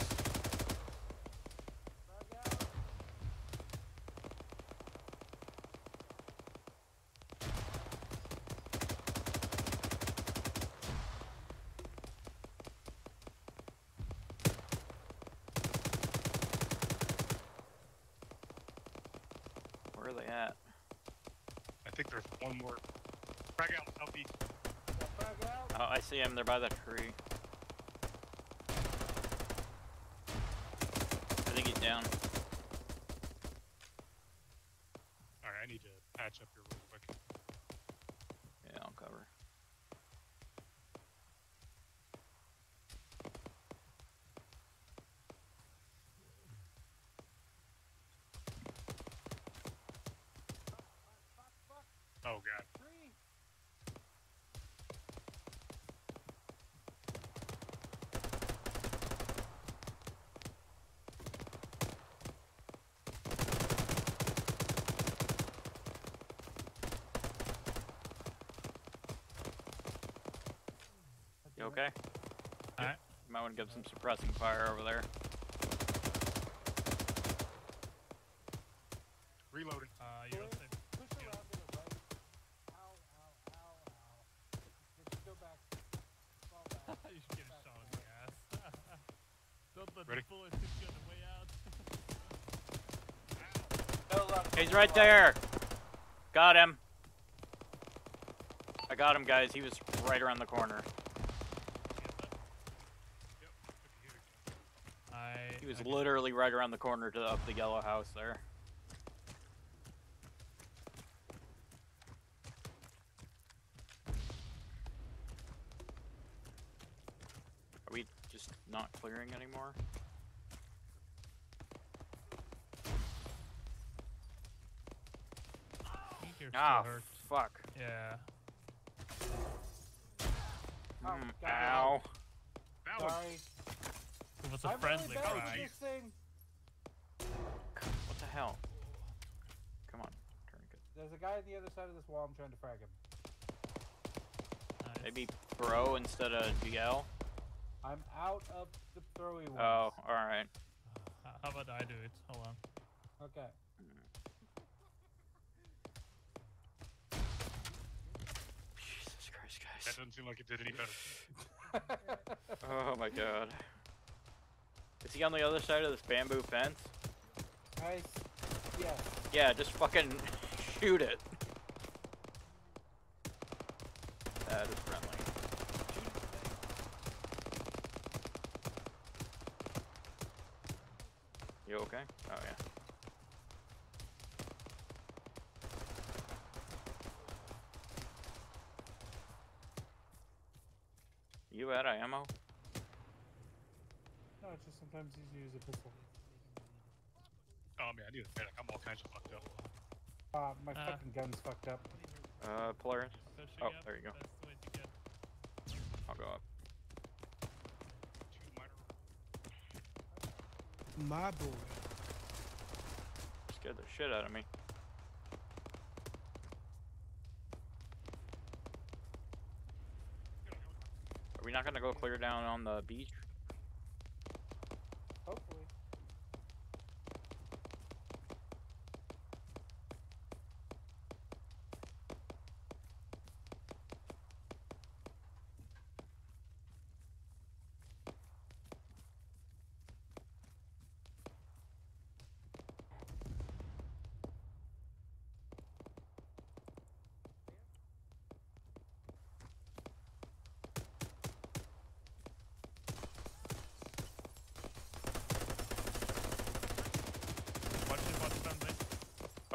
Frag out. Oh, I see him. They're by the tree. I think he's down. Alright, I need to patch up here real quick. Yeah, I'll cover. Oh, God. You okay? Alright. You might want to give some suppressing fire over there. Reloading. Yeah, let's see. You should get a shot in the ass. Don't let the bullets hit you on the way out. He's right there. Got him. I got him, guys. He was right around the corner. He was literally right around the corner to up the yellow house there. Not clearing anymore. Ah, oh, fuck. Yeah. Oh, ow. Sorry. It was a friendly cry. What the hell? Come on. There's a guy on the other side of this wall. I'm trying to frag him. Nice. Maybe bro instead of GL. I'm out of the throwy ones. Oh, alright. How about I do it? Hold on. Okay. Jesus Christ, guys. That doesn't seem like it did any better. Oh my god. Is he on the other side of this bamboo fence? Nice. Yes. Yeah, just fucking shoot it. That is friendly. You okay? Oh yeah. You out of ammo? No, it's just sometimes easy to use a pistol. Oh man, I need a medic. I'm all kinds of fucked up. My fucking gun's fucked up. Polaris. Oh, there you go. I'll go up. My boy. Scared the shit out of me. Are we not gonna go clear down on the beach? Hopefully.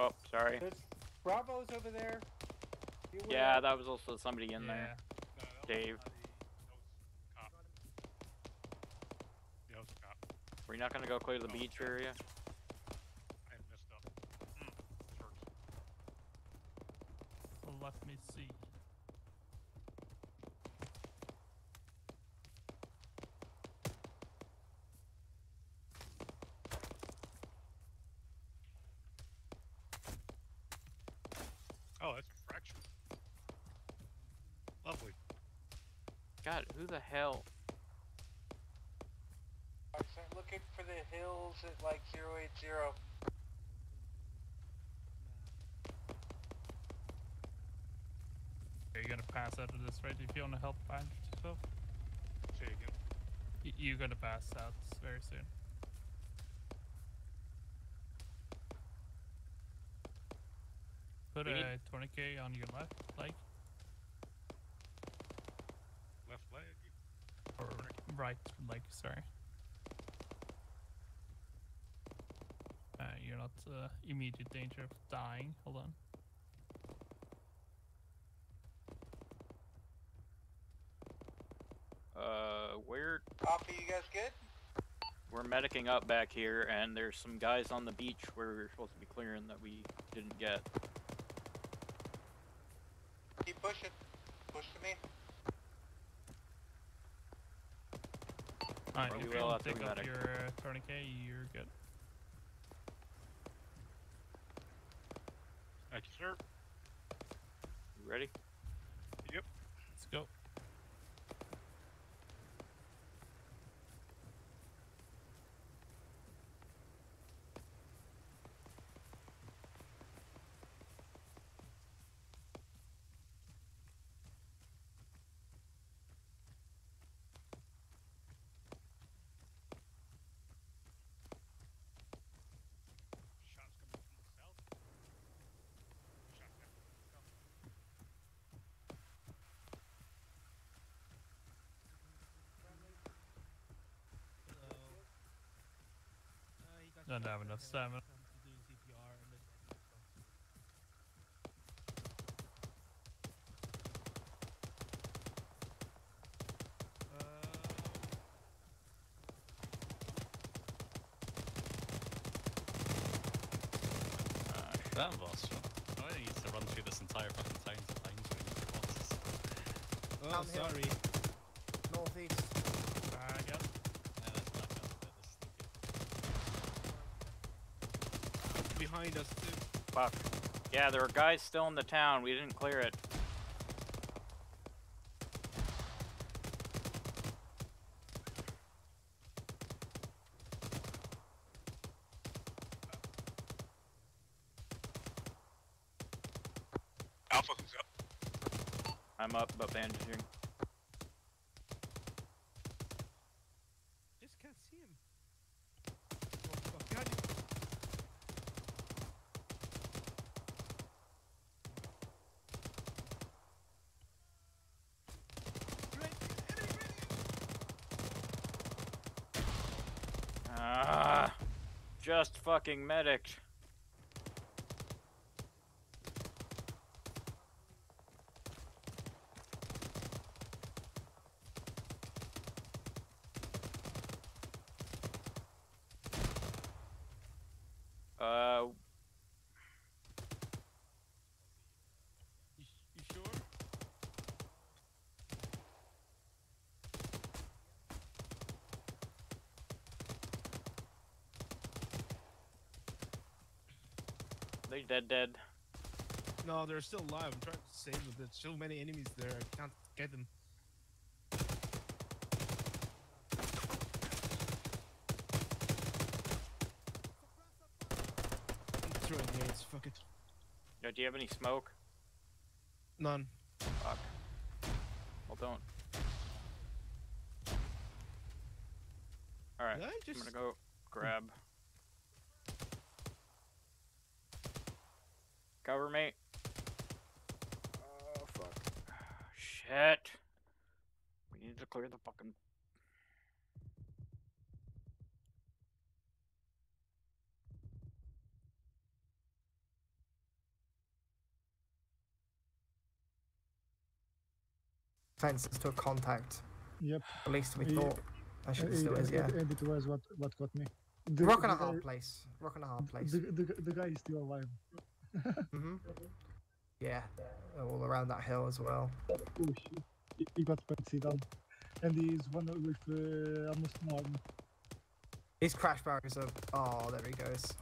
Oh, sorry. There's Bravo's over there. Yeah, that was also somebody in there. No, Dave. That was a cop. We're not gonna go clear the beach area. I messed up. Let me see. Oh, that's a fraction. Lovely. God, who the hell? I start looking for the hills at like 080. Are you gonna pass out of this, right? If you wanna help find yourself? Say again. You're gonna pass out very soon. Put a tourniquet on your left leg. Left leg? Or right leg, sorry. You're not immediate danger of dying. Hold on. Where? Copy, you guys good? We're medicing up back here, and there's some guys on the beach where we were supposed to be clearing that we didn't get. Keep pushing. Push to me. Alright, you will take up your tourniquet, you're good. Thank you, sir. You ready? Yep. Let's go. Don't have enough stamina. That boss, I need to run through this entire fucking town to find you. Oh, sorry. Northeast. I got it. Yeah, that's back up a bit. This is the behind us, too. Fuck. Yeah, there are guys still in the town. We didn't clear it. I'm up, but bandaging. Just can't see him. Oh, fuck. Got you. Ah, just fucking medic. You sure? They dead. No, they're still alive. I'm trying to save them. There's so many enemies there. I can't get them. Fuck it. Yo, do you have any smoke? None. Fuck. Well, don't. Alright, I'm gonna go grab. Cover me. Oh, fuck. Shit. We need to clear the fucking... Fences to a contact. Yep. At least we thought. I should still is, yeah. And it was what got me. Rock and a hard place. Rock and a hard place. The guy is still alive. Mm-hmm. Yeah. All around that hill as well. Oh shit. He got Bansidhe down. And he's one with almost no armor. His crash barriers are... Oh, there he goes.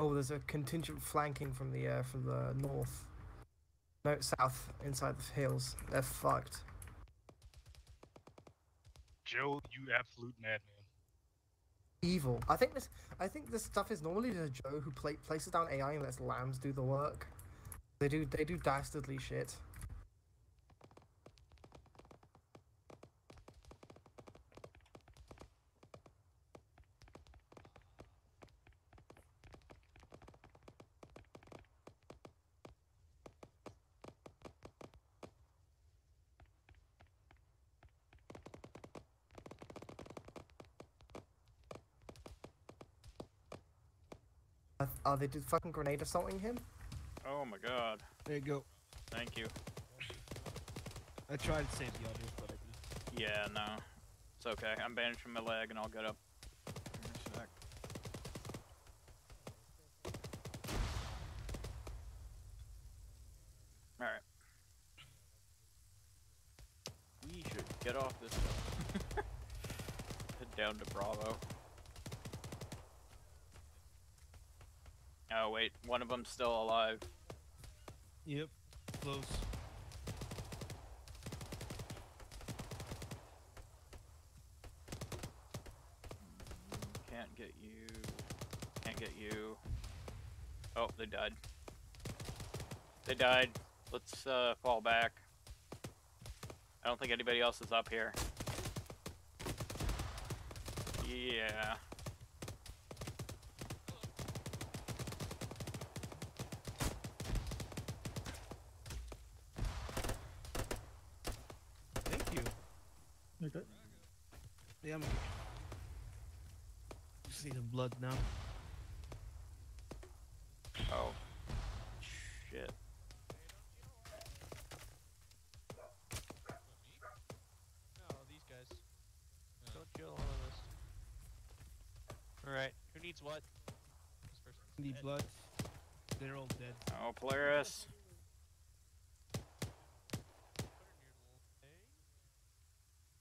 Oh, there's a contingent flanking from the north. No, south, inside the hills. They're fucked. Joe, you absolute madman. Evil. I think this stuff is normally just Joe who places down AI and lets lambs do the work. They do dastardly shit. Oh, they did fucking grenade assaulting him? Oh my god. There you go. Thank you. I tried to save the audience, but I didn't. Yeah, no. It's okay. I'm bandaged from my leg and I'll get up. Alright. We should get off this one. Head down to Bravo. Oh wait, one of them's still alive. Yep, close. Can't get you. Can't get you. Oh, they died. They died. Let's fall back. I don't think anybody else is up here. Yeah. Damn it. Just need the blood now. Oh. Shit. No, these guys. No. Don't kill all of us. Alright, who needs what? Need dead. Blood. They're all dead. Oh, Polaris.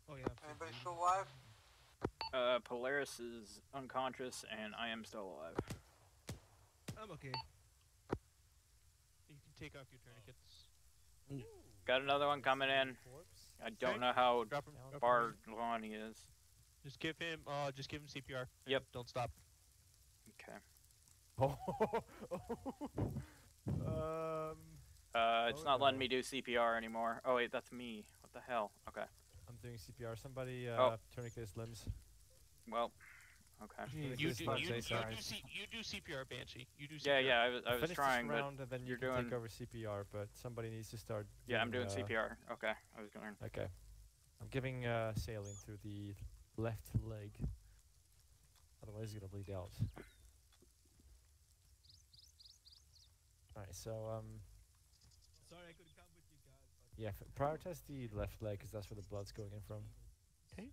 Oh yeah. Anybody still alive? Polaris is unconscious and I am still alive. I'm okay. You can take off your tourniquets. Ooh. Got another one coming in. I don't know how far along he is. Just give him CPR. Yep. Don't stop. Okay. It's not letting me do CPR anymore. Oh wait, that's me. What the hell? Okay. I'm doing CPR. Somebody tourniquet his limbs. Well, okay. You do CPR, Banshee. You do CPR. Yeah, yeah. I was trying, but then you're doing. Take over CPR, but somebody needs to start. Doing, yeah, I'm doing CPR. Okay, I was going. Okay, I'm giving saline through the left leg. Otherwise, he's gonna bleed out. Alright, so sorry I couldn't come with you guys. But yeah, prioritize the left leg because that's where the blood's going in from. Okay.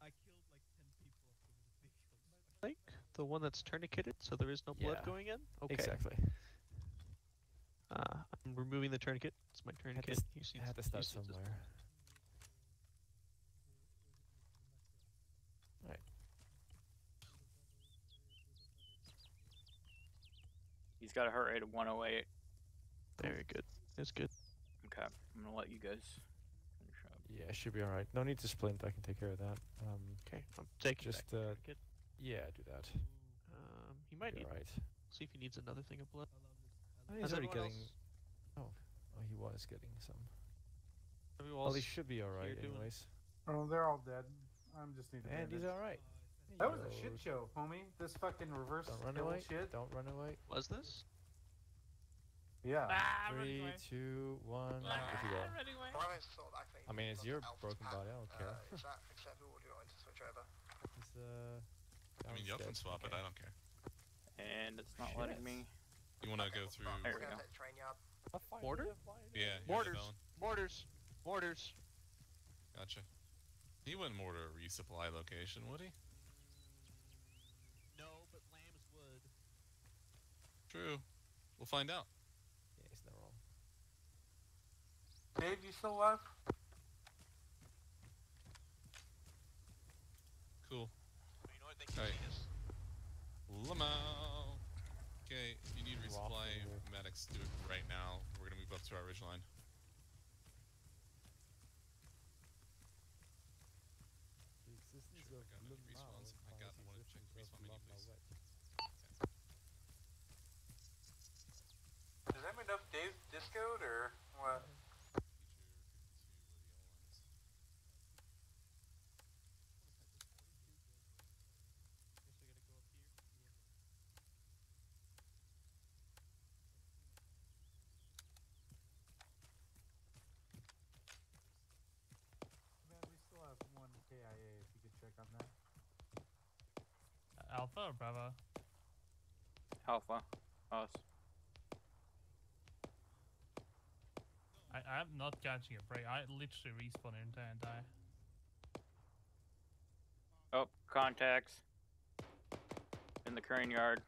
I killed like 10 people. Like the one that's tourniqueted, so there is no blood going in. Okay. Exactly. I'm removing the tourniquet. It's my tourniquet. I had to start somewhere. Alright. He's got a heart rate of 108. Very good. That's good. Okay, I'm gonna let you guys finish up. Yeah, should be alright. No need to splint, I can take care of that. Okay, I'm taking just yeah, do that. He might be need right. See if he needs another thing of blood. He's already getting oh, he was getting some. Well, he should be alright anyways. Oh, they're all dead. I'm just needing to. And he's alright. That was a shit show, homie. This fucking reverse shit. Don't run away. Was this? Yeah. Ah, 3, 2, 1. I mean, it's your broken body. I don't care. Exactly what you want to switch over. I mean, y'all can swap it. I don't care. And it's not letting me. You want to go through? There we go. Mortar? Yeah. Mortars. Mortars. Mortars. Gotcha. He wouldn't mortar a resupply location, would he? No, but lambs would. True. We'll find out. Yeah, he's not wrong. Dave, you still alive? Cool. Well, you know what, they can see us. Lamo! Okay, if you need resupply, medics do it right now. We're gonna move up to our ridgeline. Does that mean enough Dave discoed or what? Alpha or Bravo? Alpha. Us. I'm not catching a break. I literally respawn and die. Oh, contacts. In the crane yard.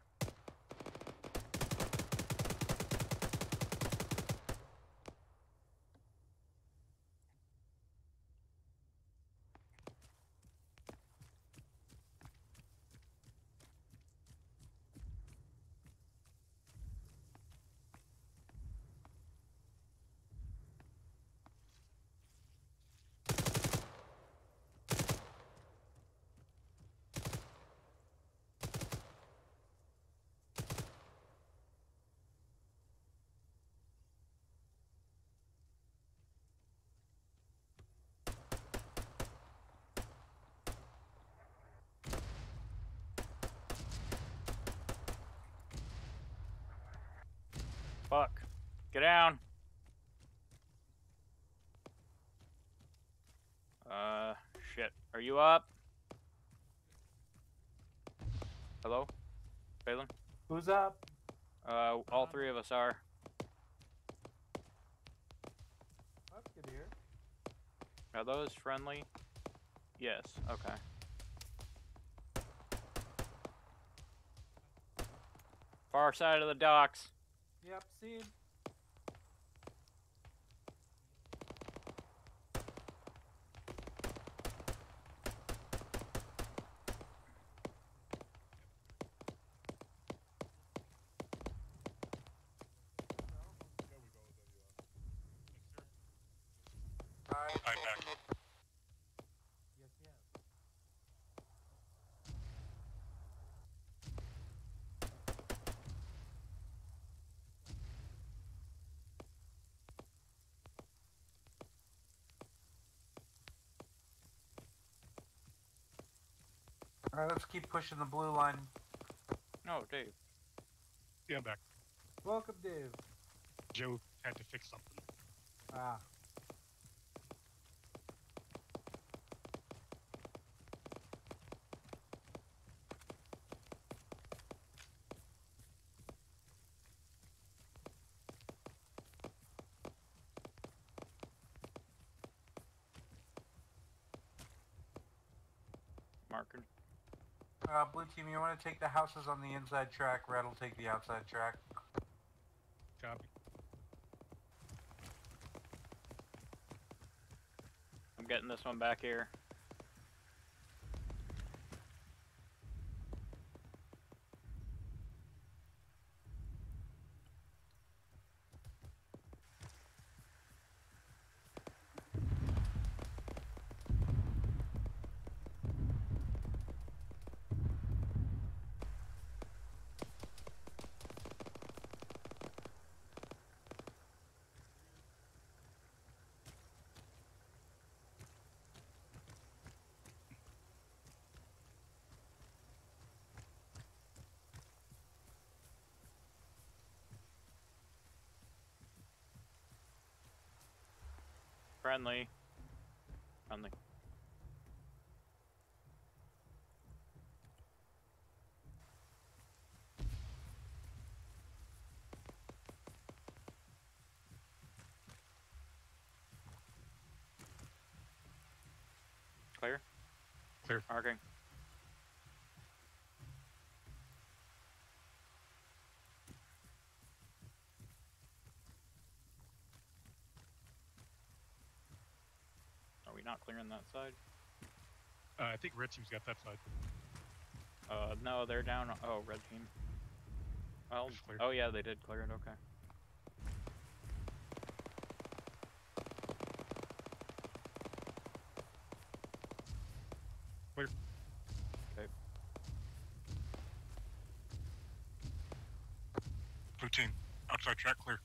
Fuck. Get down. Shit. Are you up? Hello? Balin? Who's up? All three of us are. That's good to hear. Are those friendly? Yes, okay. Far side of the docks. Yep, see. Alright, let's keep pushing the blue line. No, Dave. Yeah, I'm back. Welcome, Dave. Joe had to fix something. Ah. Marker. Blue team, you want to take the houses on the inside track, red will take the outside track. Copy. I'm getting this one back here. Friendly. Friendly. Clear? Clear. Marking. Not clearing that side. I think red team's got that side. No, they're down. Oh, red team. Well, oh yeah, they did clear it. Okay. Clear. Okay. Blue team, outside track clear.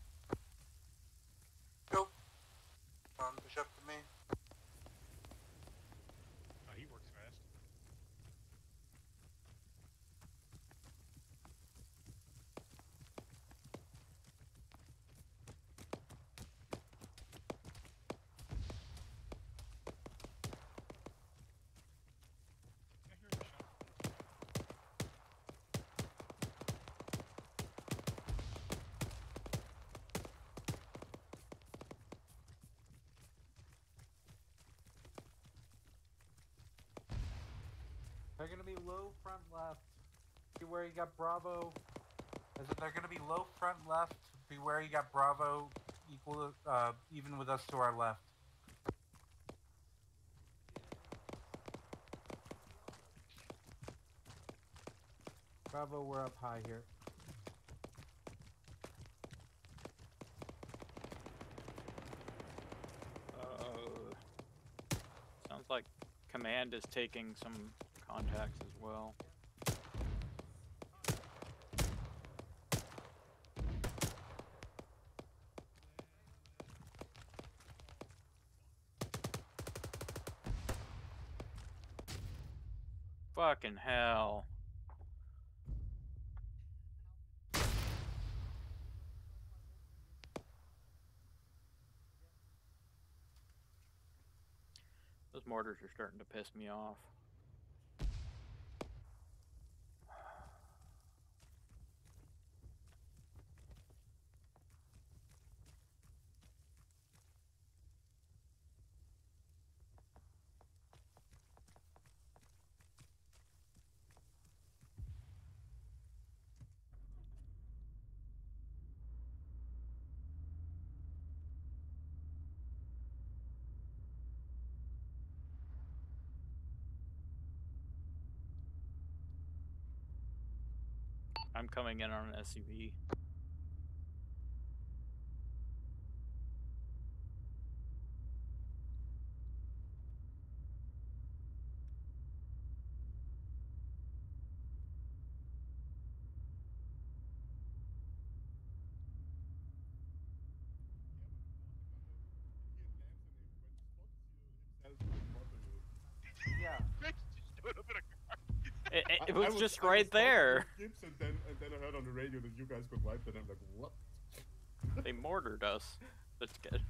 Go. Push up to me. They're gonna be low front left. Beware you got Bravo. As if they're gonna be low front left. Beware you got Bravo equal to, even with us to our left. Bravo, we're up high here. Sounds like command is taking some contacts as well. Fucking hell. Those mortars are starting to piss me off. I'm coming in on an SUV. It was just right there. And then I heard on the radio that you guys got wiped, and I'm like, what? They mortared us. That's good.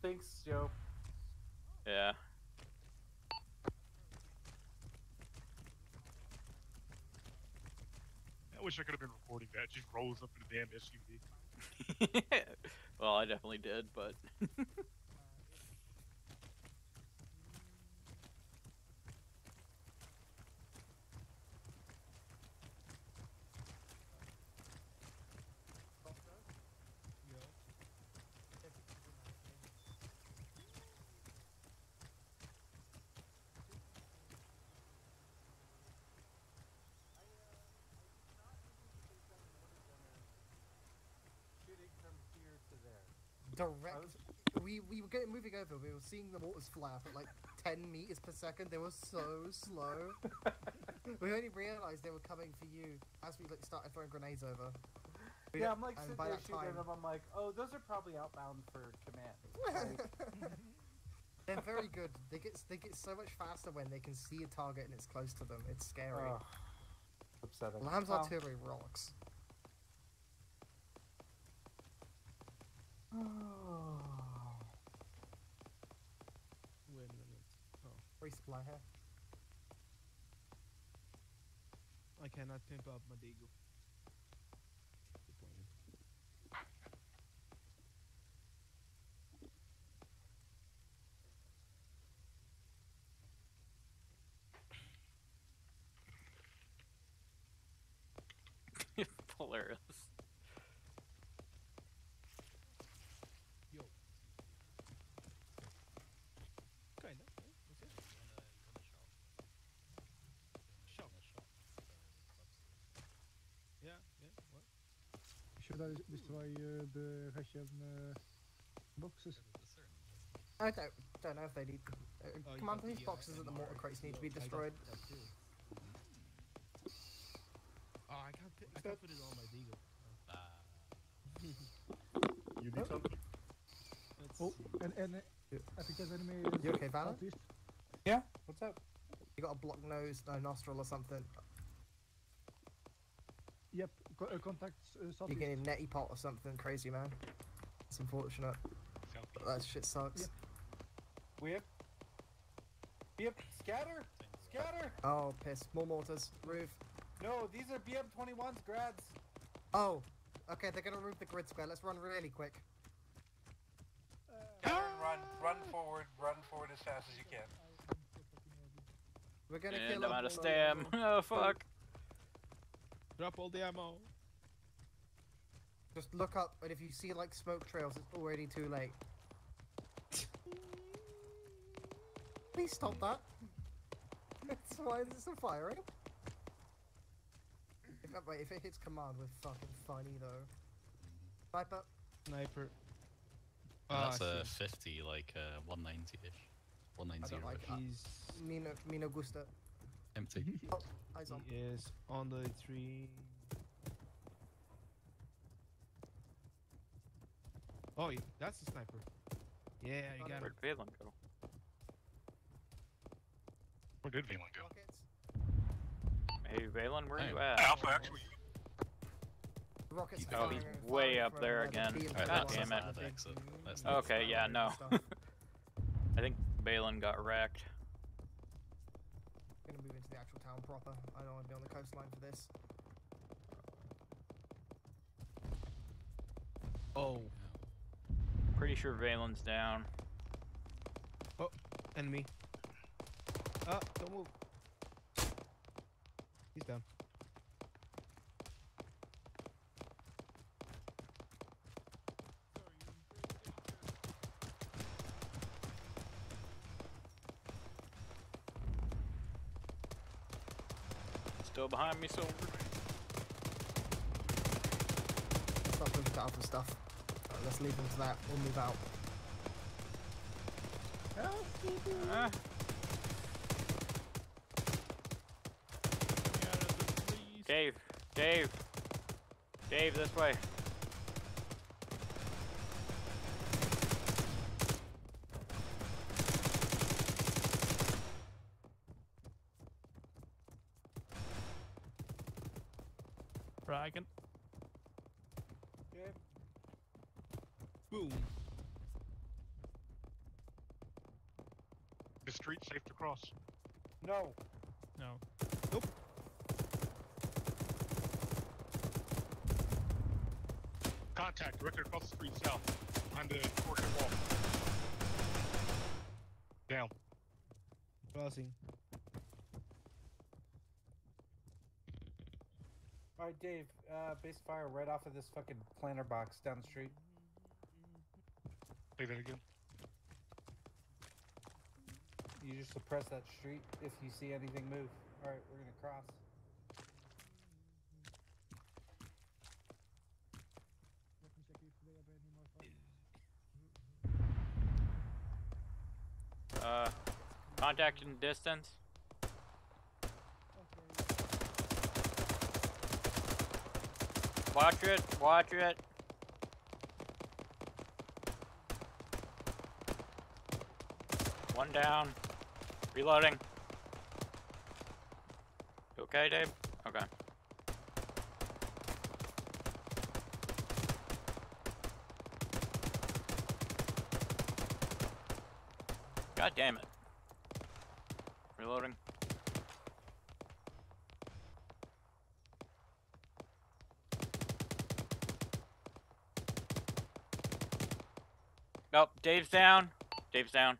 Thanks, Joe. Yeah. I wish I could have been recording that. It just rolls up in a damn SUV. Well, I definitely did, but. We were getting moving over. We were seeing the waters fly up at like 10 meters per second. They were so slow. We only realized they were coming for you as we like started throwing grenades over. Yeah, I'm like sitting there shooting them. I'm like, oh, those are probably outbound for command. Right? They're very good. They get so much faster when they can see a target and it's close to them. It's scary. Oh, upsetting. Lamb's artillery rocks. Wait a minute. Oh. Resupply her. I cannot pimp up my deagle. Polaris. Should I destroy the Russian boxes? I don't know if they need... Command, these boxes at the mortar crates need to be destroyed. Oh, I can't put it on my deagle. You need something? Oh, and I think there's enemy... You okay, Valor? Yeah, what's up? You got a blocked nose, no nostril or something? Yep. Contacts, you get a neti pot or something crazy, man. It's unfortunate. But that shit sucks. Yep. BM scatter! Scatter! Oh, piss. More mortars. Roof. No, these are BM-21's grads. Oh. Okay, they're gonna roof the grid square. Let's run really quick. Run forward as fast as you can. We're gonna kill them. I'm out of stam. Oh, fuck. Drop all the ammo. Just look up, and if you see like smoke trails, it's already too late. Please stop that. That's why this is firing. If it hits command, we're fucking funny though. Sniper. That's a 50, like 190-ish. 190. I don't like that. Mina gusta. Empty. Oh, eyes on. He is on the tree. Oh, yeah, that's the sniper. Yeah, you got it. Where'd Valen go? Where did Valen go? Hey, Valen, where are you at? Alpha, actually. Rockets. Oh, he's way up there again. Right, damn it. Okay, yeah, no. I think Valen got wrecked. Gonna move into the actual town proper. I don't want to be on the coastline for this. Oh. Pretty sure Valen's down. Oh, enemy. Ah, don't move. He's down. Still behind me, Silver. check out and stuff. Right, let's leave them to that. We'll move out. Dave, Dave, Dave, this way. Right, I can. Yeah. Boom. The street safe to cross. No. No. Nope. Contact directly across the street south on the corner wall. Down. Crossing. Alright, Dave, base fire right off of this fucking planter box down the street. Say that again. You just suppress that street if you see anything move. Alright, we're gonna cross. Contact in distance. Watch it, watch it. One down. Reloading. You okay, Dave? Okay. God damn it. Reloading. Nope, Dave's down. Dave's down.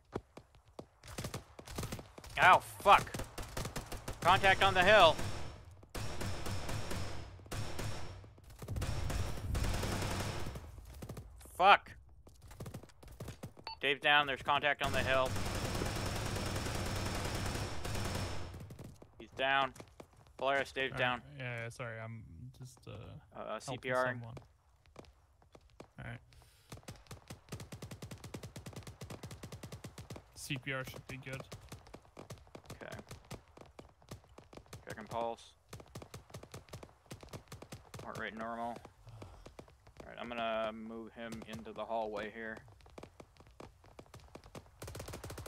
Ow, fuck. Contact on the hill. Fuck. Dave's down, there's contact on the hill. He's down. Polaris, Dave's down. Yeah, sorry, I'm just CPR. Alright. CPR should be good. Okay. Checking pulse. Heart rate normal. Alright, I'm gonna move him into the hallway here.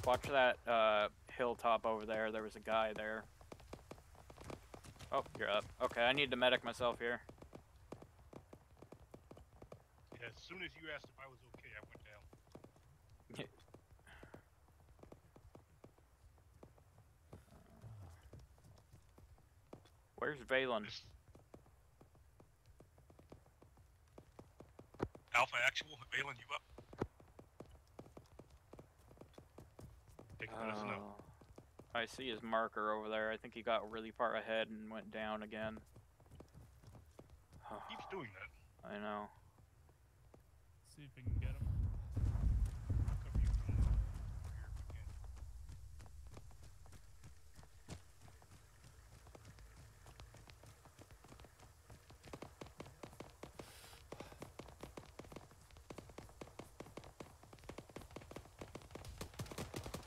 Watch that hilltop over there. There was a guy there. Oh, you're up. Okay, I need to medic myself here. Yeah, as soon as you asked if I was okay, I went down. Where's Valen? Alpha Actual, Valen, you up? Take a minute now. I see his marker over there. I think he got really far ahead and went down again. Keeps doing that. I know. Let's see if we can get him.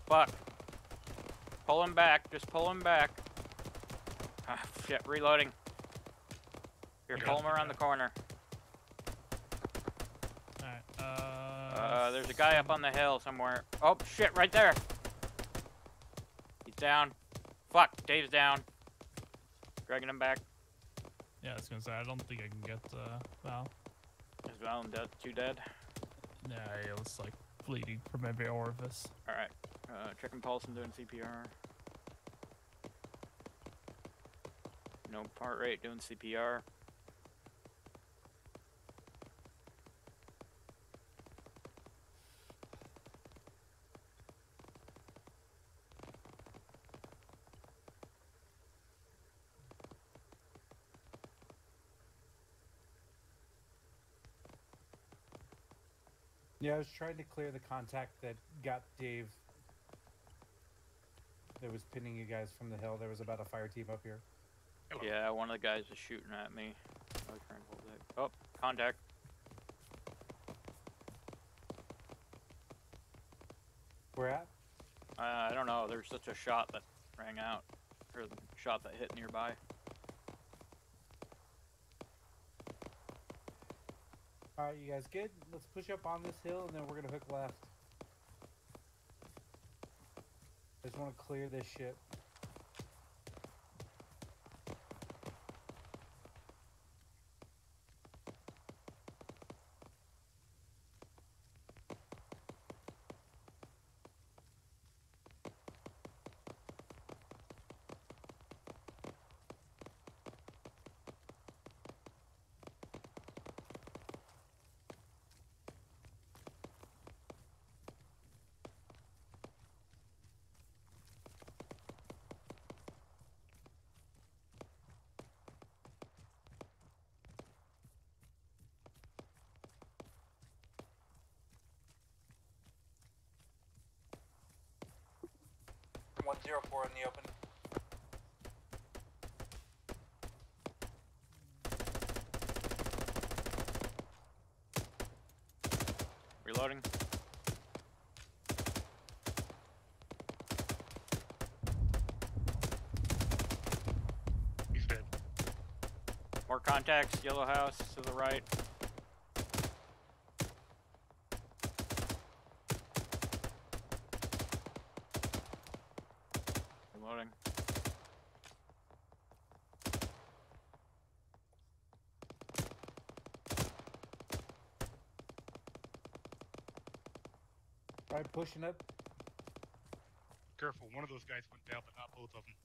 Fuck. Pull him back. Just pull him back. Ah, shit. Reloading. Here, pull him around the corner. Alright, there's a guy up on the hill somewhere. Oh, shit. Right there. He's down. Fuck. Dave's down. Dragging him back. Yeah, I was gonna say, I don't think I can get, Val. Is Val dead? Too dead? Nah, he was, like, bleeding from every orifice. Alright. Checking pulse and doing CPR. No heart rate, doing CPR. Yeah, I was trying to clear the contact that got Dave. That was pinning you guys from the hill. There was about a fire team up here. Yeah, one of the guys was shooting at me. Oh, contact. we're at? I don't know. There's such a shot that rang out, or the shot that hit nearby. Alright, you guys good? Let's push up on this hill and then we're gonna hook left. I just want to clear this shit. Four in the open. Reloading. He's dead. More contacts, yellow house to the right. Alright, pushing up. Careful, one of those guys went down, but not both of them.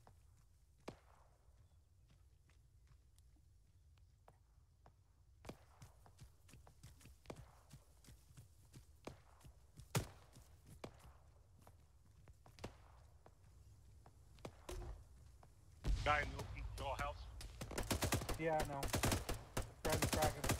Guy in the open doll house. Yeah, I know. Grab the crack of it.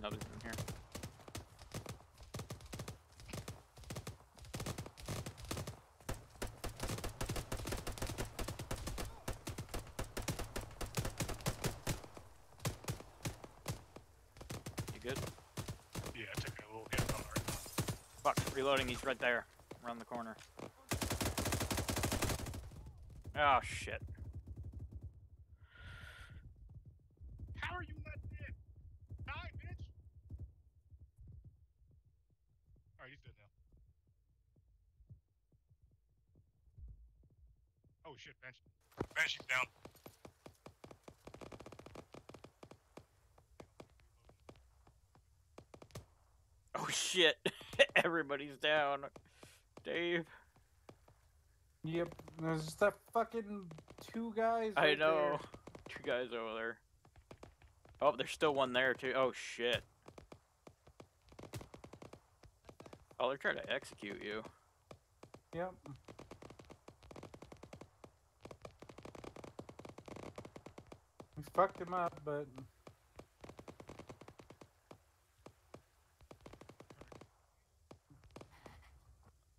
Another's in here. You good? Yeah, I took a little hit on her. Fuck, reloading, he's right there. Around the corner. Oh shit. Shit, Banshee. Banshee's down. Oh shit, everybody's down. Dave. Yep, there's just that fucking two guys over there. I know. Two guys over there. Oh, there's still one there too. Oh shit. Oh, they're trying to execute you. Yep. We fucked him up, but...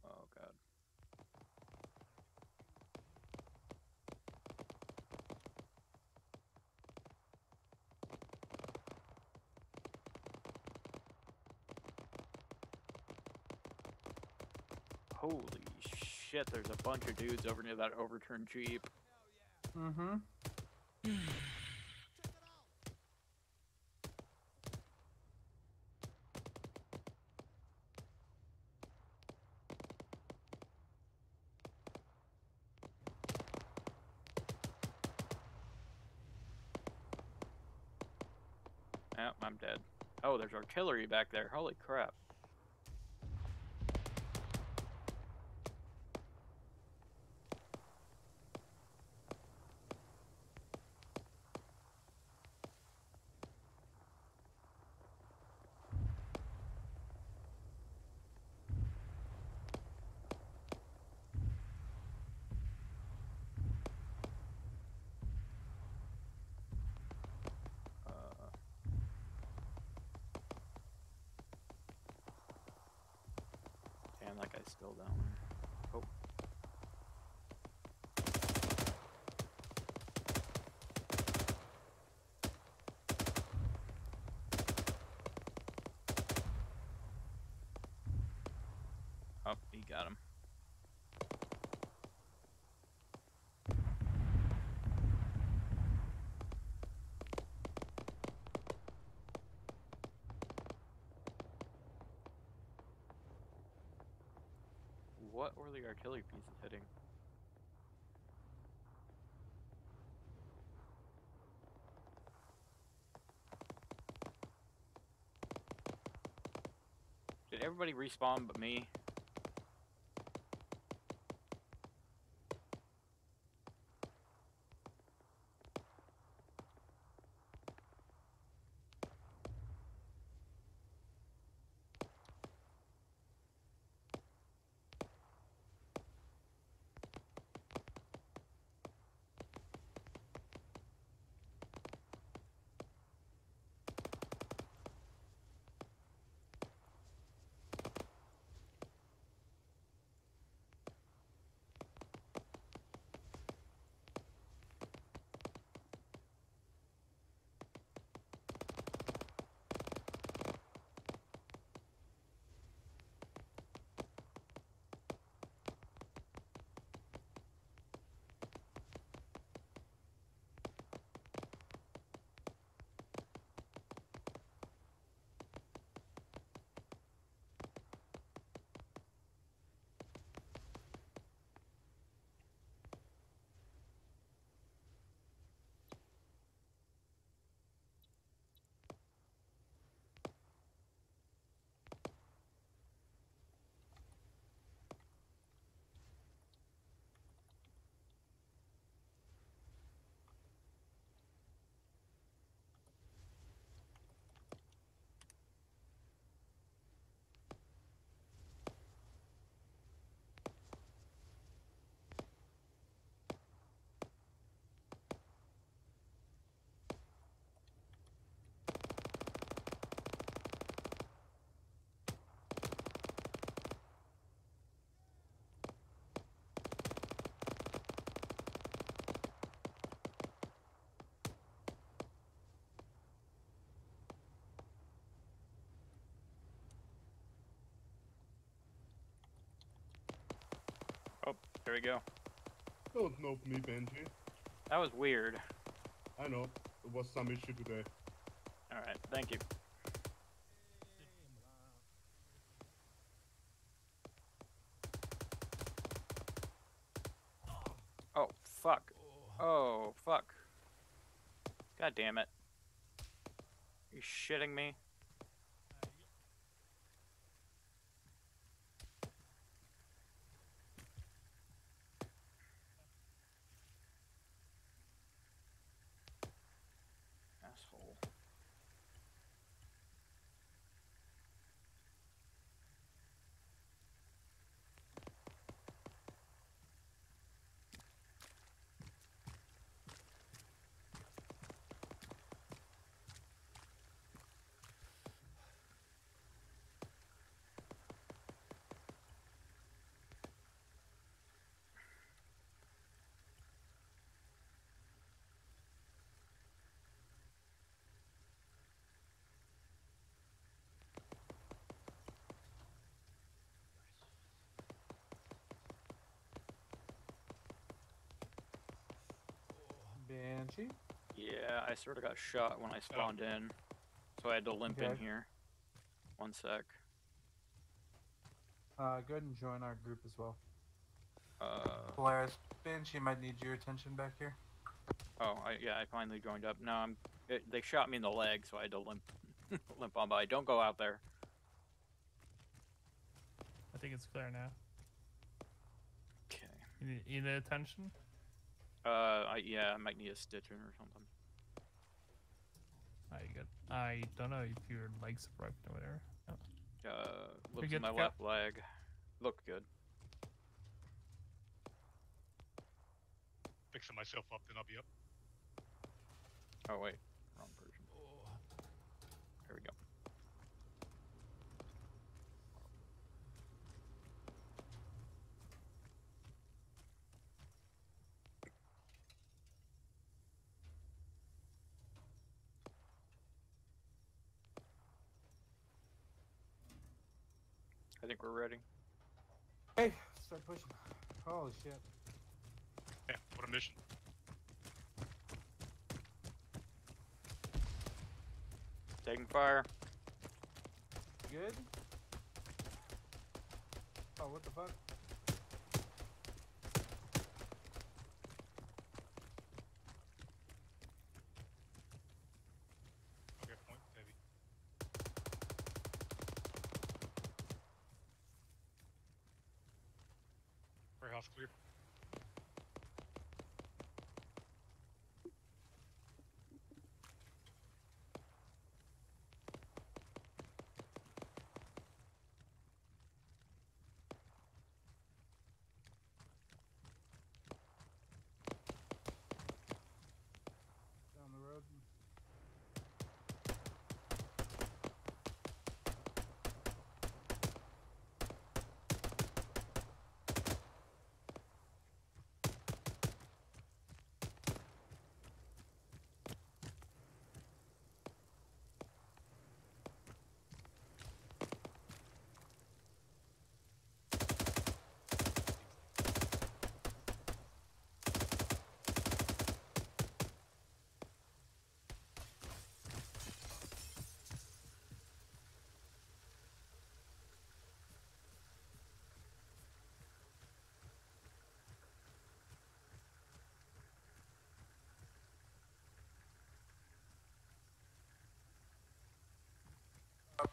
Oh, God. Holy shit, there's a bunch of dudes over near that overturned Jeep. Mm-hmm. Oh, there's artillery back there. Holy crap. Damn, that guy's still down there. Oh. Oh, he got him. What were the artillery pieces hitting? Did everybody respawn but me? Oh, there we go. Don't nope me, Benji. That was weird. I know. It was some issue today. Alright, thank you. Oh, fuck. Oh, fuck. God damn it. Are you shitting me? Banshee? Yeah, I sort of got shot when I spawned in, so I had to limp in here. One sec. Go ahead and join our group as well. Polaris, Banshee might need your attention back here. Oh, I finally joined up. No, they shot me in the leg, so I had to limp on by. Don't go out there. I think it's clear now. Okay. You need attention? I might need a stitch in or something. I don't know if your legs are broken or whatever. Oh. Looks at my left leg. Looked good. Fixing myself up, then I'll be up. Oh wait, wrong version. There we go. I think we're ready. Hey, start pushing. Holy shit. Yeah, what a mission. Taking fire. Good? Oh, what the fuck? Okay, point, baby. Warehouse clear.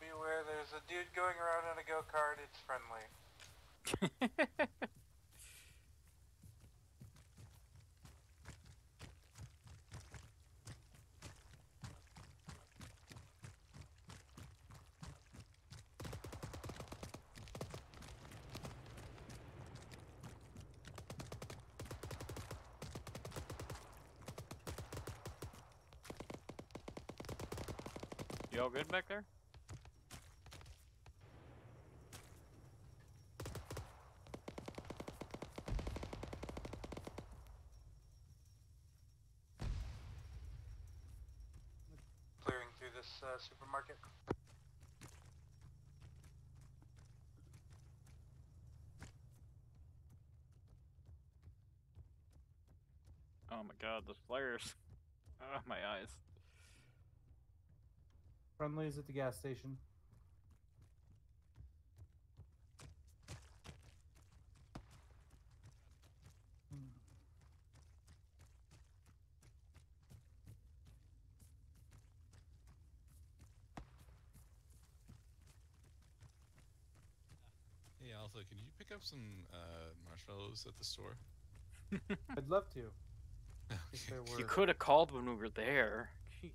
Beware, there's a dude going around on a go-kart, it's friendly. You all good back there? Supermarket. Oh my god, those flares. Ah, my eyes. Friendly's at the gas station. Alpha, can you pick up some marshmallows at the store? I'd love to. You could have called when we were there. Jeez.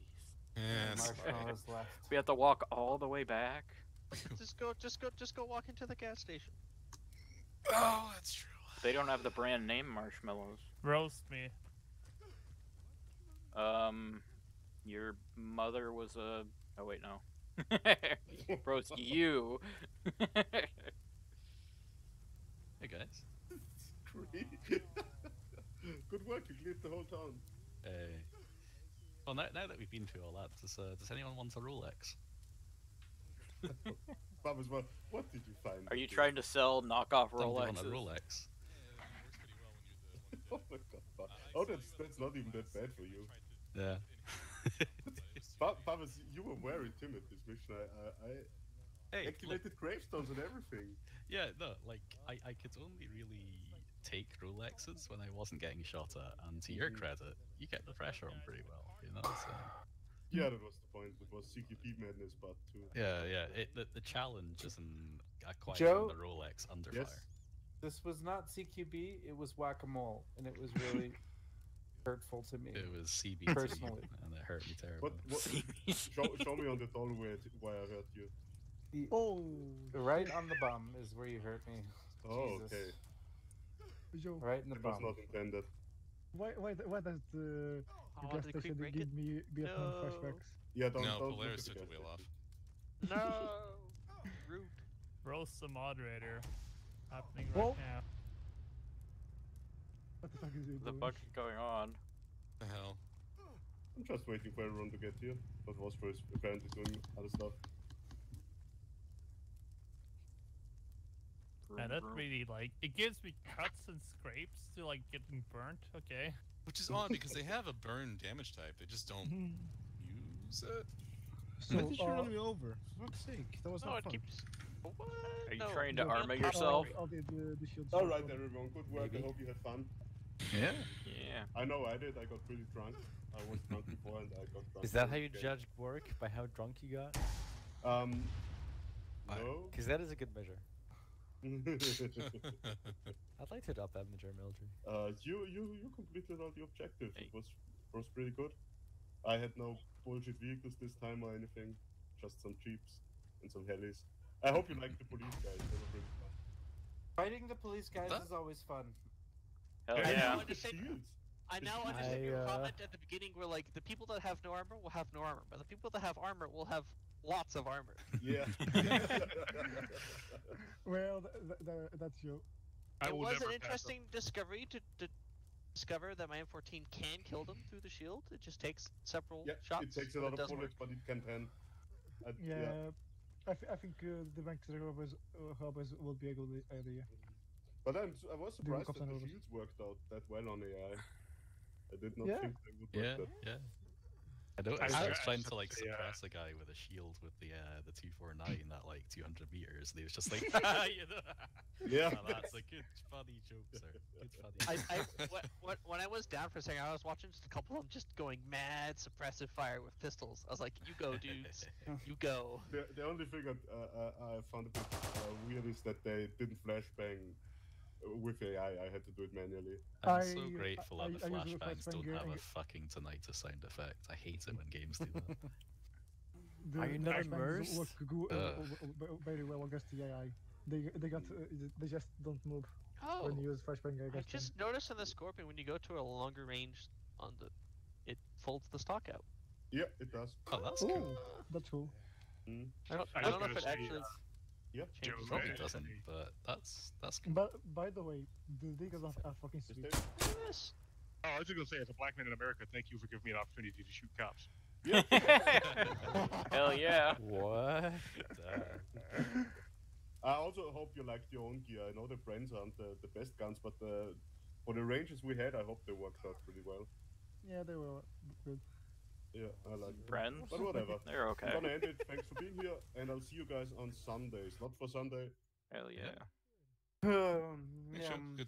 Yeah, marshmallows left. We have to walk all the way back. just go walk into the gas station. Oh, that's true. They don't have the brand name marshmallows. Roast me. Your mother was a... Oh, wait, no. Roast you. Hey guys. Good work, you cleared the whole town. Hey. Well, now that we've been through all that, does anyone want a Rolex? What did you find? Are you trying to sell knockoff Rolexes? Something on a Rolex. Oh my god. Oh, that's not even that bad for you. Yeah. Pavas, you were very timid this mission. I activated gravestones and everything. Yeah, no, like, I could only really take Rolexes when I wasn't getting shot at, and to your credit, you kept the pressure on pretty well, you know, so... Yeah, that was the point, it was CQP Madness Part 2. Yeah, yeah, the challenge is in acquiring the Rolex under fire. This was not CQB, it was whack-a-mole, and it was really hurtful to me. It was CBT, personally. And it hurt me terribly. Show me on the doll why I hurt you. Oh, right on the bum is where you hurt me. Oh, Jesus. Okay. Yo, right in the bum. That was not intended. Why does the gas station give me Vietnam flashbacks? Yeah, don't Polaris took the wheel off. No! Rude. Roast the moderator. Happening right now. What the fuck is it? The fuck is going on? The hell? I'm just waiting for everyone to get here. But was first apparently doing other stuff. Man, that really, like, it gives me cuts and scrapes to, like, getting burnt. Okay. Which is odd, because they have a burn damage type. They just don't use it. So, this should run me over. For fuck's sake, that was not fun. What? Are you trying to armor yourself? Alright, everyone, good work. Maybe. I hope you had fun. Yeah. Yeah. I know I did. I got pretty drunk. I was drunk before and I got drunk. Is that how you judge work? By how drunk you got? No. Because that is a good measure. I'd like to adopt that in the German military. You completed all the objectives. Hey. It was pretty good. I had no bullshit vehicles this time or anything. Just some jeeps and some helis. I hope you like the police guys. They were really fun. Fighting the police guys is always fun. Hell yeah. I now understand your comment at the beginning where, like, the people that have no armor will have no armor, but the people that have armor will have lots of armor. Yeah. Well, that's you. It was an interesting discovery to discover that my M14 can kill them through the shield. It just takes several shots. It takes a lot of bullets, but it can then. I think the bank robbers would be a good idea. But I was surprised that the shields worked out that well on AI. I did not think they would work that. Yeah. I was trying to like suppress a guy with a shield with the 249 at like 200 meters, and he was just like, yeah. Oh, that's a good funny joke, sir. Good funny. When I was down for a second, I was watching just a couple of them just going mad suppressive fire with pistols. I was like, you go, dudes, you go. The only thing I found a bit weird is that they didn't flashbang. With AI, I had to do it manually. I'm so grateful that the flashbangs don't have a fucking tinnitus sound effect. I hate it when games do that. Are you not immersed? Very well against the AI. They just don't move when you use flashbang. I just noticed in the Scorpion when you go to a longer range on it folds the stock out. Yeah, it does. Oh, that's cool. That's cool. I don't know if it actually. Yep, it probably doesn't, but that's good. But by the way, the diggers are fucking stupid. Yes. Oh, I was just gonna say, as a black man in America, thank you for giving me an opportunity to shoot cops. Yeah. Hell yeah. What? I also hope you liked your own gear. I know the friends aren't the best guns, but for the ranges we had, I hope they worked out pretty well. Yeah, they were good. Yeah, I like friends, but whatever. They're okay. I'm gonna end it. Thanks for being here, and I'll see you guys on Sundays. Not for Sunday. Hell yeah. Yeah.